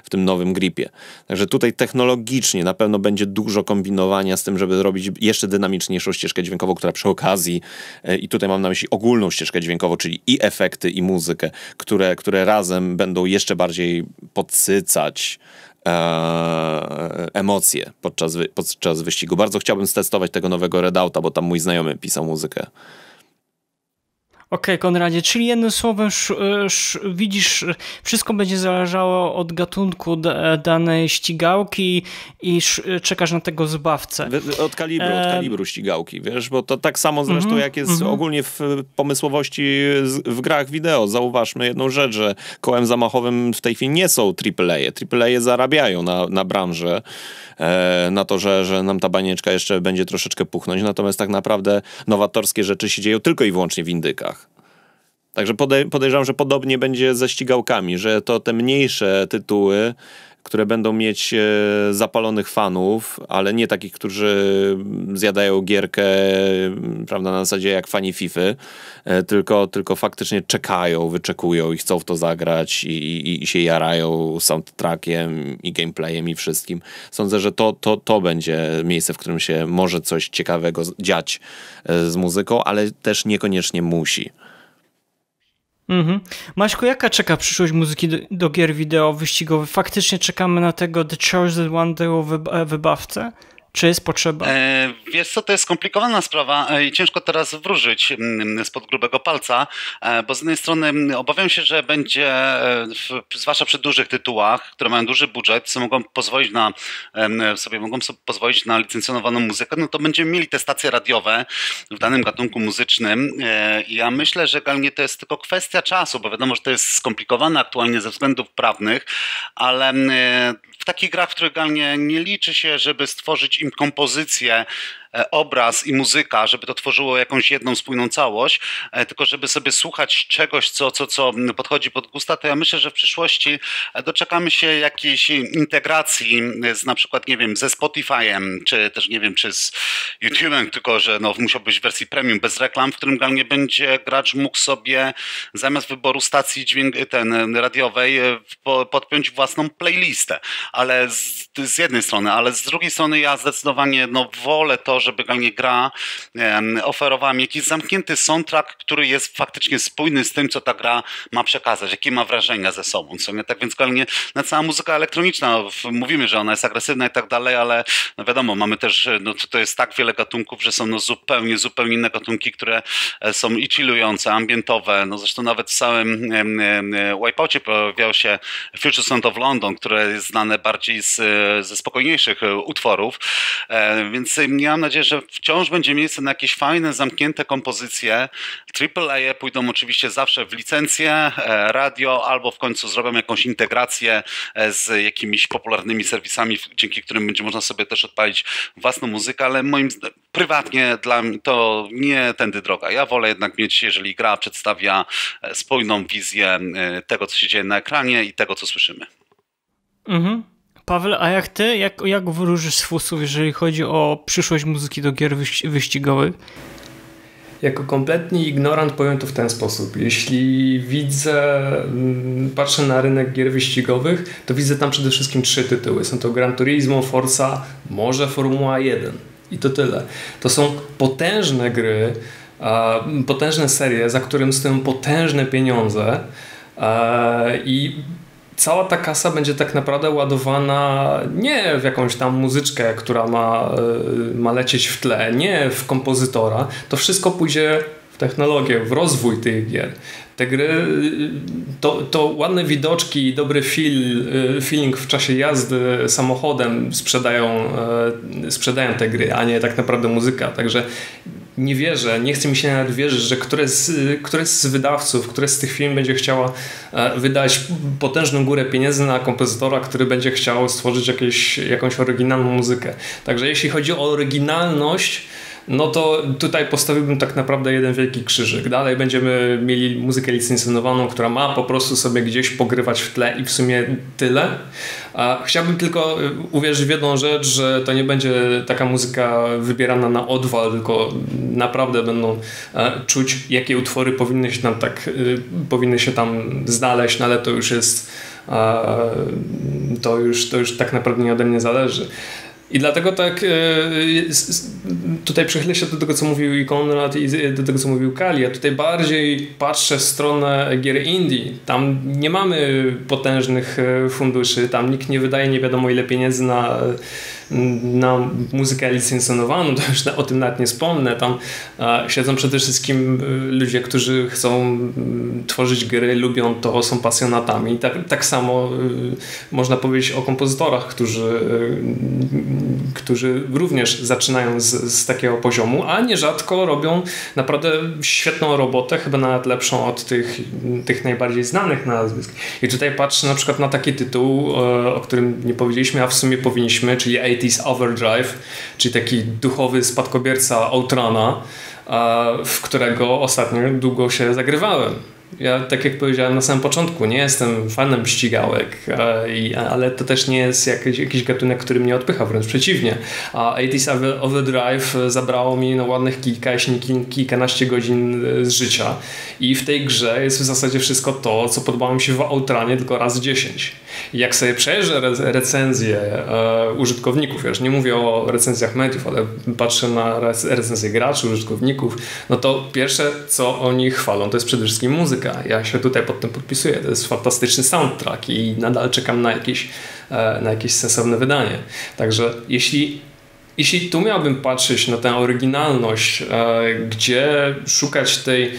w tym nowym gripie. Także tutaj technologicznie na pewno będzie dużo kombinowania z tym, żeby zrobić jeszcze dynamiczniejszą ścieżkę dźwiękową, która przy okazji, i tutaj mam na myśli ogólną ścieżkę dźwiękową, czyli i efekty, i muzykę, które razem będą jeszcze bardziej podsycać emocje podczas wyścigu. Bardzo chciałbym stestować tego nowego Redouta, bo tam mój znajomy pisał muzykę. Okej, Konradzie, czyli jednym słowem widzisz, wszystko będzie zależało od gatunku danej ścigałki i czekasz na tego zbawcę. Od kalibru ścigałki, wiesz, bo to tak samo zresztą jak jest ogólnie w pomysłowości w grach wideo. Zauważmy jedną rzecz, że kołem zamachowym w tej chwili nie są AAA. AAA zarabiają na branżę, na to, że nam ta banieczka jeszcze będzie troszeczkę puchnąć, natomiast tak naprawdę nowatorskie rzeczy się dzieją tylko i wyłącznie w indykach. Także podejrzewam, że podobnie będzie ze ścigałkami, że to te mniejsze tytuły, które będą mieć zapalonych fanów, ale nie takich, którzy zjadają gierkę, prawda, na zasadzie jak fani Fify, tylko faktycznie czekają, wyczekują i chcą w to zagrać i się jarają soundtrackiem i gameplayem i wszystkim. Sądzę, że to będzie miejsce, w którym się może coś ciekawego dziać z muzyką, ale też niekoniecznie musi. Maśku, jaka czeka przyszłość muzyki do gier wideo wyścigowych? Faktycznie czekamy na tego The Chosen One, tego wybawcę? Czy jest potrzeba? Wiesz co, to jest skomplikowana sprawa i ciężko teraz wróżyć spod grubego palca, bo z jednej strony obawiam się, że będzie, zwłaszcza przy dużych tytułach, które mają duży budżet, co mogą sobie pozwolić na licencjonowaną muzykę, no to będziemy mieli te stacje radiowe w danym gatunku muzycznym. Ja myślę, że generalnie to jest tylko kwestia czasu, bo wiadomo, że to jest skomplikowane aktualnie ze względów prawnych, ale w takich grach, w których nie liczy się, żeby stworzyć im kompozycję obraz i muzyka, żeby to tworzyło jakąś jedną spójną całość, tylko żeby sobie słuchać czegoś, co podchodzi pod gusta, to ja myślę, że w przyszłości doczekamy się jakiejś integracji z na przykład, nie wiem, ze Spotify'em, czy też nie wiem, czy z YouTube'em, tylko że no, musiał być w wersji premium bez reklam, w którym generalnie będzie gracz mógł sobie zamiast wyboru stacji radiowej podpiąć własną playlistę. Ale z jednej strony, ale z drugiej strony ja zdecydowanie no, wolę to, żeby gra oferowała mi jakiś zamknięty soundtrack, który jest faktycznie spójny z tym, co ta gra ma przekazać, jakie ma wrażenia ze sobą. Co nie? Tak więc generalnie no, cała muzyka elektroniczna, mówimy, że ona jest agresywna i tak dalej, ale no, wiadomo, mamy też, no, to jest tak wiele gatunków, że są no, zupełnie inne gatunki, które są i chillujące, ambientowe, no zresztą nawet w całym Wipeoutie pojawiał się Future Sound of London, które jest znane bardziej ze spokojniejszych utworów, więc ja mam nadzieję, że wciąż będzie miejsce na jakieś fajne, zamknięte kompozycje. AAA pójdą oczywiście zawsze w licencję, radio, albo w końcu zrobią jakąś integrację z jakimiś popularnymi serwisami, dzięki którym będzie można sobie też odpalić własną muzykę, ale moim zdaniem prywatnie dla mnie to nie tędy droga. Ja wolę jednak mieć, jeżeli gra przedstawia spójną wizję tego, co się dzieje na ekranie i tego, co słyszymy. Mhm. Paweł, a jak ty? Jak wróżysz z fusów, jeżeli chodzi o przyszłość muzyki do gier wyścigowych? Jako kompletny ignorant powiem to w ten sposób. Jeśli patrzę na rynek gier wyścigowych, to widzę tam przede wszystkim 3 tytuły. Są to Gran Turismo, Forza, może Formuła 1. I to tyle. To są potężne gry, potężne serie, za którym stoją potężne pieniądze i cała ta kasa będzie tak naprawdę ładowana nie w jakąś tam muzyczkę, która ma lecieć w tle, nie w kompozytora. To wszystko pójdzie w technologię, w rozwój tych gier. Te gry, to ładne widoczki i dobry feeling w czasie jazdy samochodem sprzedają te gry, a nie tak naprawdę muzyka. Także nie wierzę, nie chce mi się nawet wierzyć, że któreś z wydawców, któreś z tych firm będzie chciała wydać potężną górę pieniędzy na kompozytora, który będzie chciał stworzyć jakąś oryginalną muzykę. Także jeśli chodzi o oryginalność, no to tutaj postawiłbym tak naprawdę jeden wielki krzyżyk. Dalej będziemy mieli muzykę licencjonowaną, która ma po prostu sobie gdzieś pogrywać w tle i w sumie tyle. Chciałbym tylko uwierzyć w jedną rzecz, że to nie będzie taka muzyka wybierana na odwal, tylko naprawdę będą czuć, jakie utwory powinny się tam znaleźć, no ale to już jest to już tak naprawdę nie ode mnie zależy. I dlatego tak tutaj przychylę się do tego, co mówił i Konrad, i do tego, co mówił Kali. Ja tutaj bardziej patrzę w stronę gier indie. Tam nie mamy potężnych funduszy, tam nikt nie wydaje nie wiadomo ile pieniędzy na muzykę licencjonowaną, to już o tym nawet nie wspomnę. Tam siedzą przede wszystkim ludzie, którzy chcą tworzyć gry, lubią to, są pasjonatami. Tak samo można powiedzieć o kompozytorach, którzy również zaczynają z takiego poziomu, a nierzadko robią naprawdę świetną robotę, chyba nawet lepszą od tych najbardziej znanych nazwisk. I tutaj patrzę na przykład na taki tytuł, o którym nie powiedzieliśmy, a w sumie powinniśmy, czyli 80's Overdrive, czyli taki duchowy spadkobierca Outrana, w którego ostatnio długo się zagrywałem. Ja, tak jak powiedziałem na samym początku, nie jestem fanem ścigałek, ale to też nie jest jakiś gatunek, który mnie odpycha, wręcz przeciwnie. A 80's Overdrive zabrało mi ładnych kilkanaście godzin z życia i w tej grze jest w zasadzie wszystko to, co podobało mi się w Outranie tylko razy 10. I jak sobie przejrzę recenzje użytkowników, ja już nie mówię o recenzjach mediów, ale patrzę na recenzje graczy, użytkowników, no to pierwsze, co oni chwalą, to jest przede wszystkim muzyka. Ja się tutaj pod tym podpisuję. To jest fantastyczny soundtrack i nadal czekam na jakieś sensowne wydanie. Także jeśli tu miałbym patrzeć na tę oryginalność, gdzie szukać tej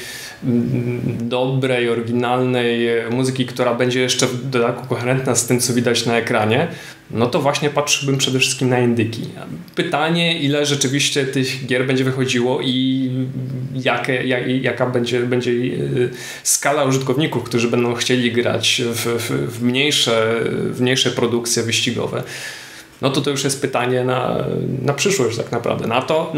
dobrej, oryginalnej muzyki, która będzie jeszcze w dodatku koherentna z tym, co widać na ekranie, no to właśnie patrzyłbym przede wszystkim na indyki. Pytanie, ile rzeczywiście tych gier będzie wychodziło i jaka będzie skala użytkowników, którzy będą chcieli grać w mniejsze produkcje wyścigowe. no to już jest pytanie na przyszłość tak naprawdę. Na to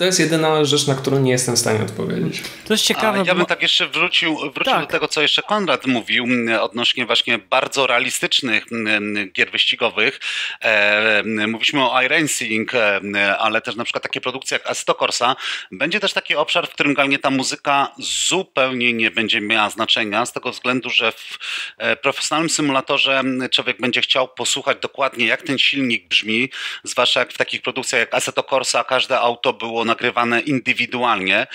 jest jedyna rzecz, na którą nie jestem w stanie odpowiedzieć. To jest ciekawe. Ja bym tak jeszcze wrócił do tego, co jeszcze Konrad mówił odnośnie właśnie bardzo realistycznych gier wyścigowych. Mówiliśmy o Iron Sing, ale też na przykład takie produkcje jak Assetto Corsa. Będzie też taki obszar, w którym generalnie ta muzyka zupełnie nie będzie miała znaczenia, z tego względu, że w profesjonalnym symulatorze człowiek będzie chciał posłuchać dokładnie, jak ten silnik brzmi, zwłaszcza jak w takich produkcjach jak Assetto Corsa każde auto było nagrywane indywidualnie,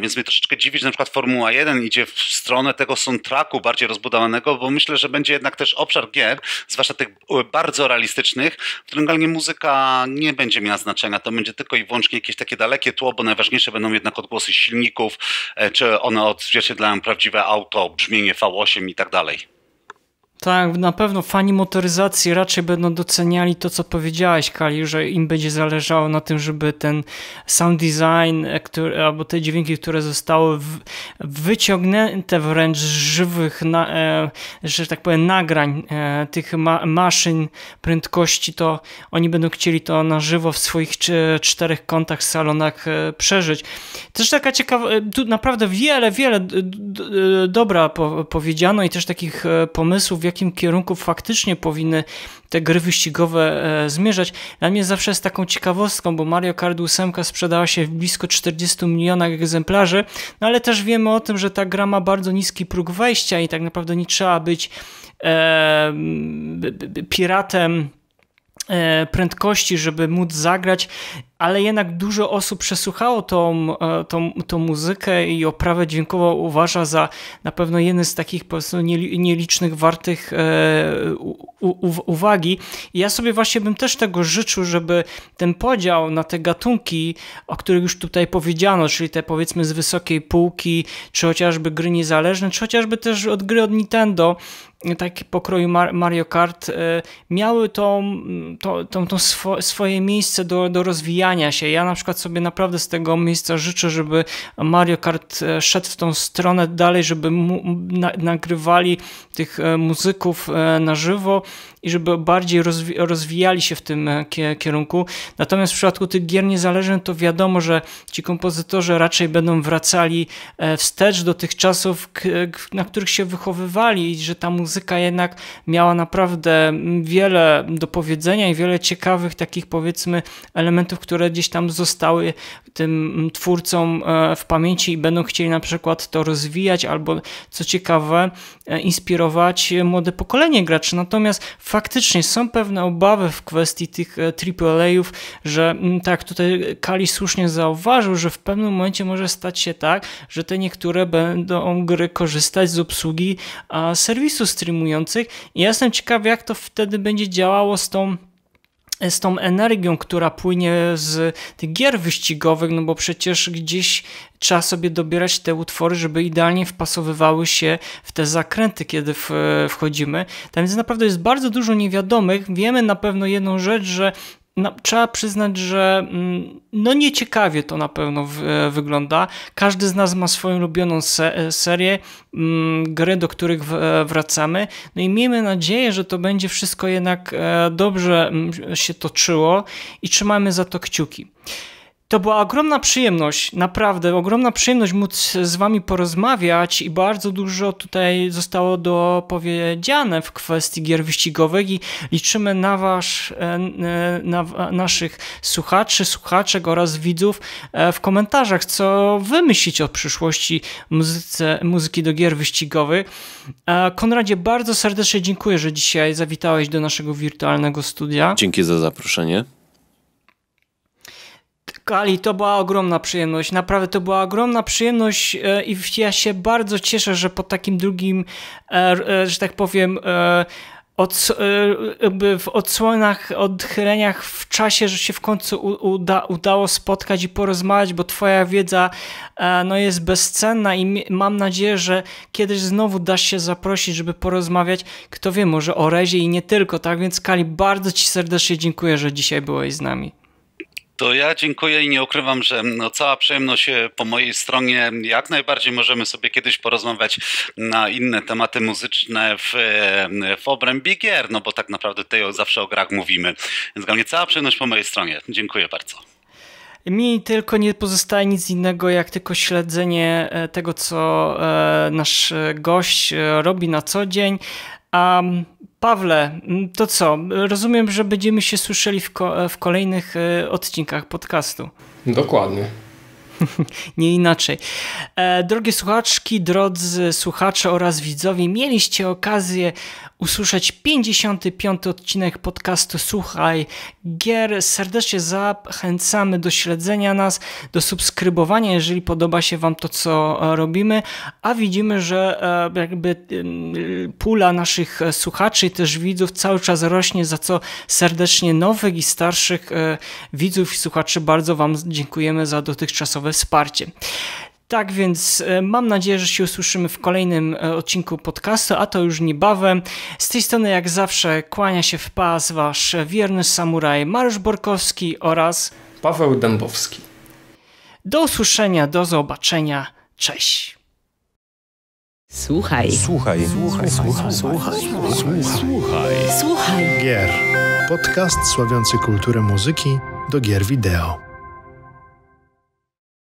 więc mnie troszeczkę dziwi, że na przykład Formuła 1 idzie w stronę tego soundtracku bardziej rozbudowanego, bo myślę, że będzie jednak też obszar gier, zwłaszcza tych bardzo realistycznych, w którym generalnie muzyka nie będzie miała znaczenia, to będzie tylko i wyłącznie jakieś takie dalekie tło, bo najważniejsze będą jednak odgłosy silników, czy one odzwierciedlają prawdziwe auto, brzmienie V8 i tak dalej. Tak, na pewno fani motoryzacji raczej będą doceniali to, co powiedziałeś, Kali, że im będzie zależało na tym, żeby ten sound design albo te dźwięki, które zostały wyciągnięte wręcz z żywych, że tak powiem, nagrań tych maszyn, prędkości, to oni będą chcieli to na żywo w swoich czterech kątach, salonach przeżyć. Też taka ciekawa, tu naprawdę wiele dobra powiedziano i też takich pomysłów, w jakim kierunku faktycznie powinny te gry wyścigowe zmierzać. Dla mnie zawsze jest taką ciekawostką, bo Mario Kart 8 sprzedała się w blisko 40 milionach egzemplarzy, no ale też wiemy o tym, że ta gra ma bardzo niski próg wejścia i tak naprawdę nie trzeba być piratem prędkości, żeby móc zagrać, ale jednak dużo osób przesłuchało tą muzykę i oprawę dźwiękową uważa za na pewno jeden z takich po prostu nielicznych wartych uwagi. I ja sobie właśnie bym też tego życzył, żeby ten podział na te gatunki, o których już tutaj powiedziano, czyli te powiedzmy z wysokiej półki, czy chociażby gry niezależne, czy chociażby też od gry od Nintendo, taki pokroju Mario Kart, miały swoje miejsce do rozwijania się. Ja na przykład sobie naprawdę z tego miejsca życzę, żeby Mario Kart szedł w tą stronę dalej, żeby nagrywali tych muzyków na żywo i żeby bardziej rozwijali się w tym kierunku. Natomiast w przypadku tych gier niezależnych to wiadomo, że ci kompozytorzy raczej będą wracali wstecz do tych czasów, na których się wychowywali i że ta muzyka jednak miała naprawdę wiele do powiedzenia i wiele ciekawych takich powiedzmy elementów, które gdzieś tam zostały tym twórcom w pamięci i będą chcieli na przykład to rozwijać albo co ciekawe inspirować młode pokolenie graczy. Natomiast faktycznie są pewne obawy w kwestii tych AAA-ów, że tak tutaj Kali słusznie zauważył, że w pewnym momencie może stać się tak, że te niektóre będą gry korzystać z obsługi serwisów streamujących i ja jestem ciekaw, jak to wtedy będzie działało z tą energią, która płynie z tych gier wyścigowych, no bo przecież gdzieś trzeba sobie dobierać te utwory, żeby idealnie wpasowywały się w te zakręty, kiedy wchodzimy. Tam więc naprawdę jest bardzo dużo niewiadomych. Wiemy na pewno jedną rzecz, że trzeba przyznać, że no nieciekawie to na pewno wygląda. Każdy z nas ma swoją ulubioną serię, gry, do których wracamy. No i miejmy nadzieję, że to będzie wszystko jednak dobrze się toczyło i trzymamy za to kciuki. To była ogromna przyjemność, naprawdę ogromna przyjemność móc z wami porozmawiać i bardzo dużo tutaj zostało dopowiedziane w kwestii gier wyścigowych i liczymy na naszych słuchaczy, słuchaczek oraz widzów w komentarzach, co wy myślicie o przyszłości muzyki do gier wyścigowych. Konradzie, bardzo serdecznie dziękuję, że dzisiaj zawitałeś do naszego wirtualnego studia. Dzięki za zaproszenie. Kali, to była ogromna przyjemność, naprawdę to była ogromna przyjemność i ja się bardzo cieszę, że po takim drugim, że tak powiem, w odsłonach, odchyleniach w czasie, że się w końcu udało spotkać i porozmawiać, bo twoja wiedza no, jest bezcenna i mam nadzieję, że kiedyś znowu dasz się zaprosić, żeby porozmawiać, kto wie, może o Rezie i nie tylko, tak więc Kali, bardzo ci serdecznie dziękuję, że dzisiaj byłeś z nami. To ja dziękuję i nie ukrywam, że no cała przyjemność po mojej stronie. Jak najbardziej możemy sobie kiedyś porozmawiać na inne tematy muzyczne w obrębie gier, no bo tak naprawdę tutaj zawsze o grach mówimy. Więc dla mnie cała przyjemność po mojej stronie. Dziękuję bardzo. Mi tylko nie pozostaje nic innego, jak tylko śledzenie tego, co nasz gość robi na co dzień. A Pawle, to co? Rozumiem, że będziemy się słyszeli w kolejnych odcinkach podcastu. Dokładnie. Nie inaczej. Drogie słuchaczki, drodzy słuchacze oraz widzowie, mieliście okazję usłyszeć 55. odcinek podcastu Słuchaj Gier. Serdecznie zachęcamy do śledzenia nas, do subskrybowania, jeżeli podoba się wam to, co robimy, a widzimy, że jakby pula naszych słuchaczy i też widzów cały czas rośnie, za co serdecznie nowych i starszych widzów i słuchaczy bardzo wam dziękujemy za dotychczasowe wsparcie. Tak więc mam nadzieję, że się usłyszymy w kolejnym odcinku podcastu, a to już niebawem. Z tej strony jak zawsze kłania się w pas wasz wierny samuraj Mariusz Borkowski oraz Paweł Dębowski. Do usłyszenia, do zobaczenia, cześć. Słuchaj. Słuchaj. Słuchaj. Słuchaj. Słuchaj. Słuchaj. Słuchaj. Gier. Podcast sławiący kulturę muzyki do gier wideo.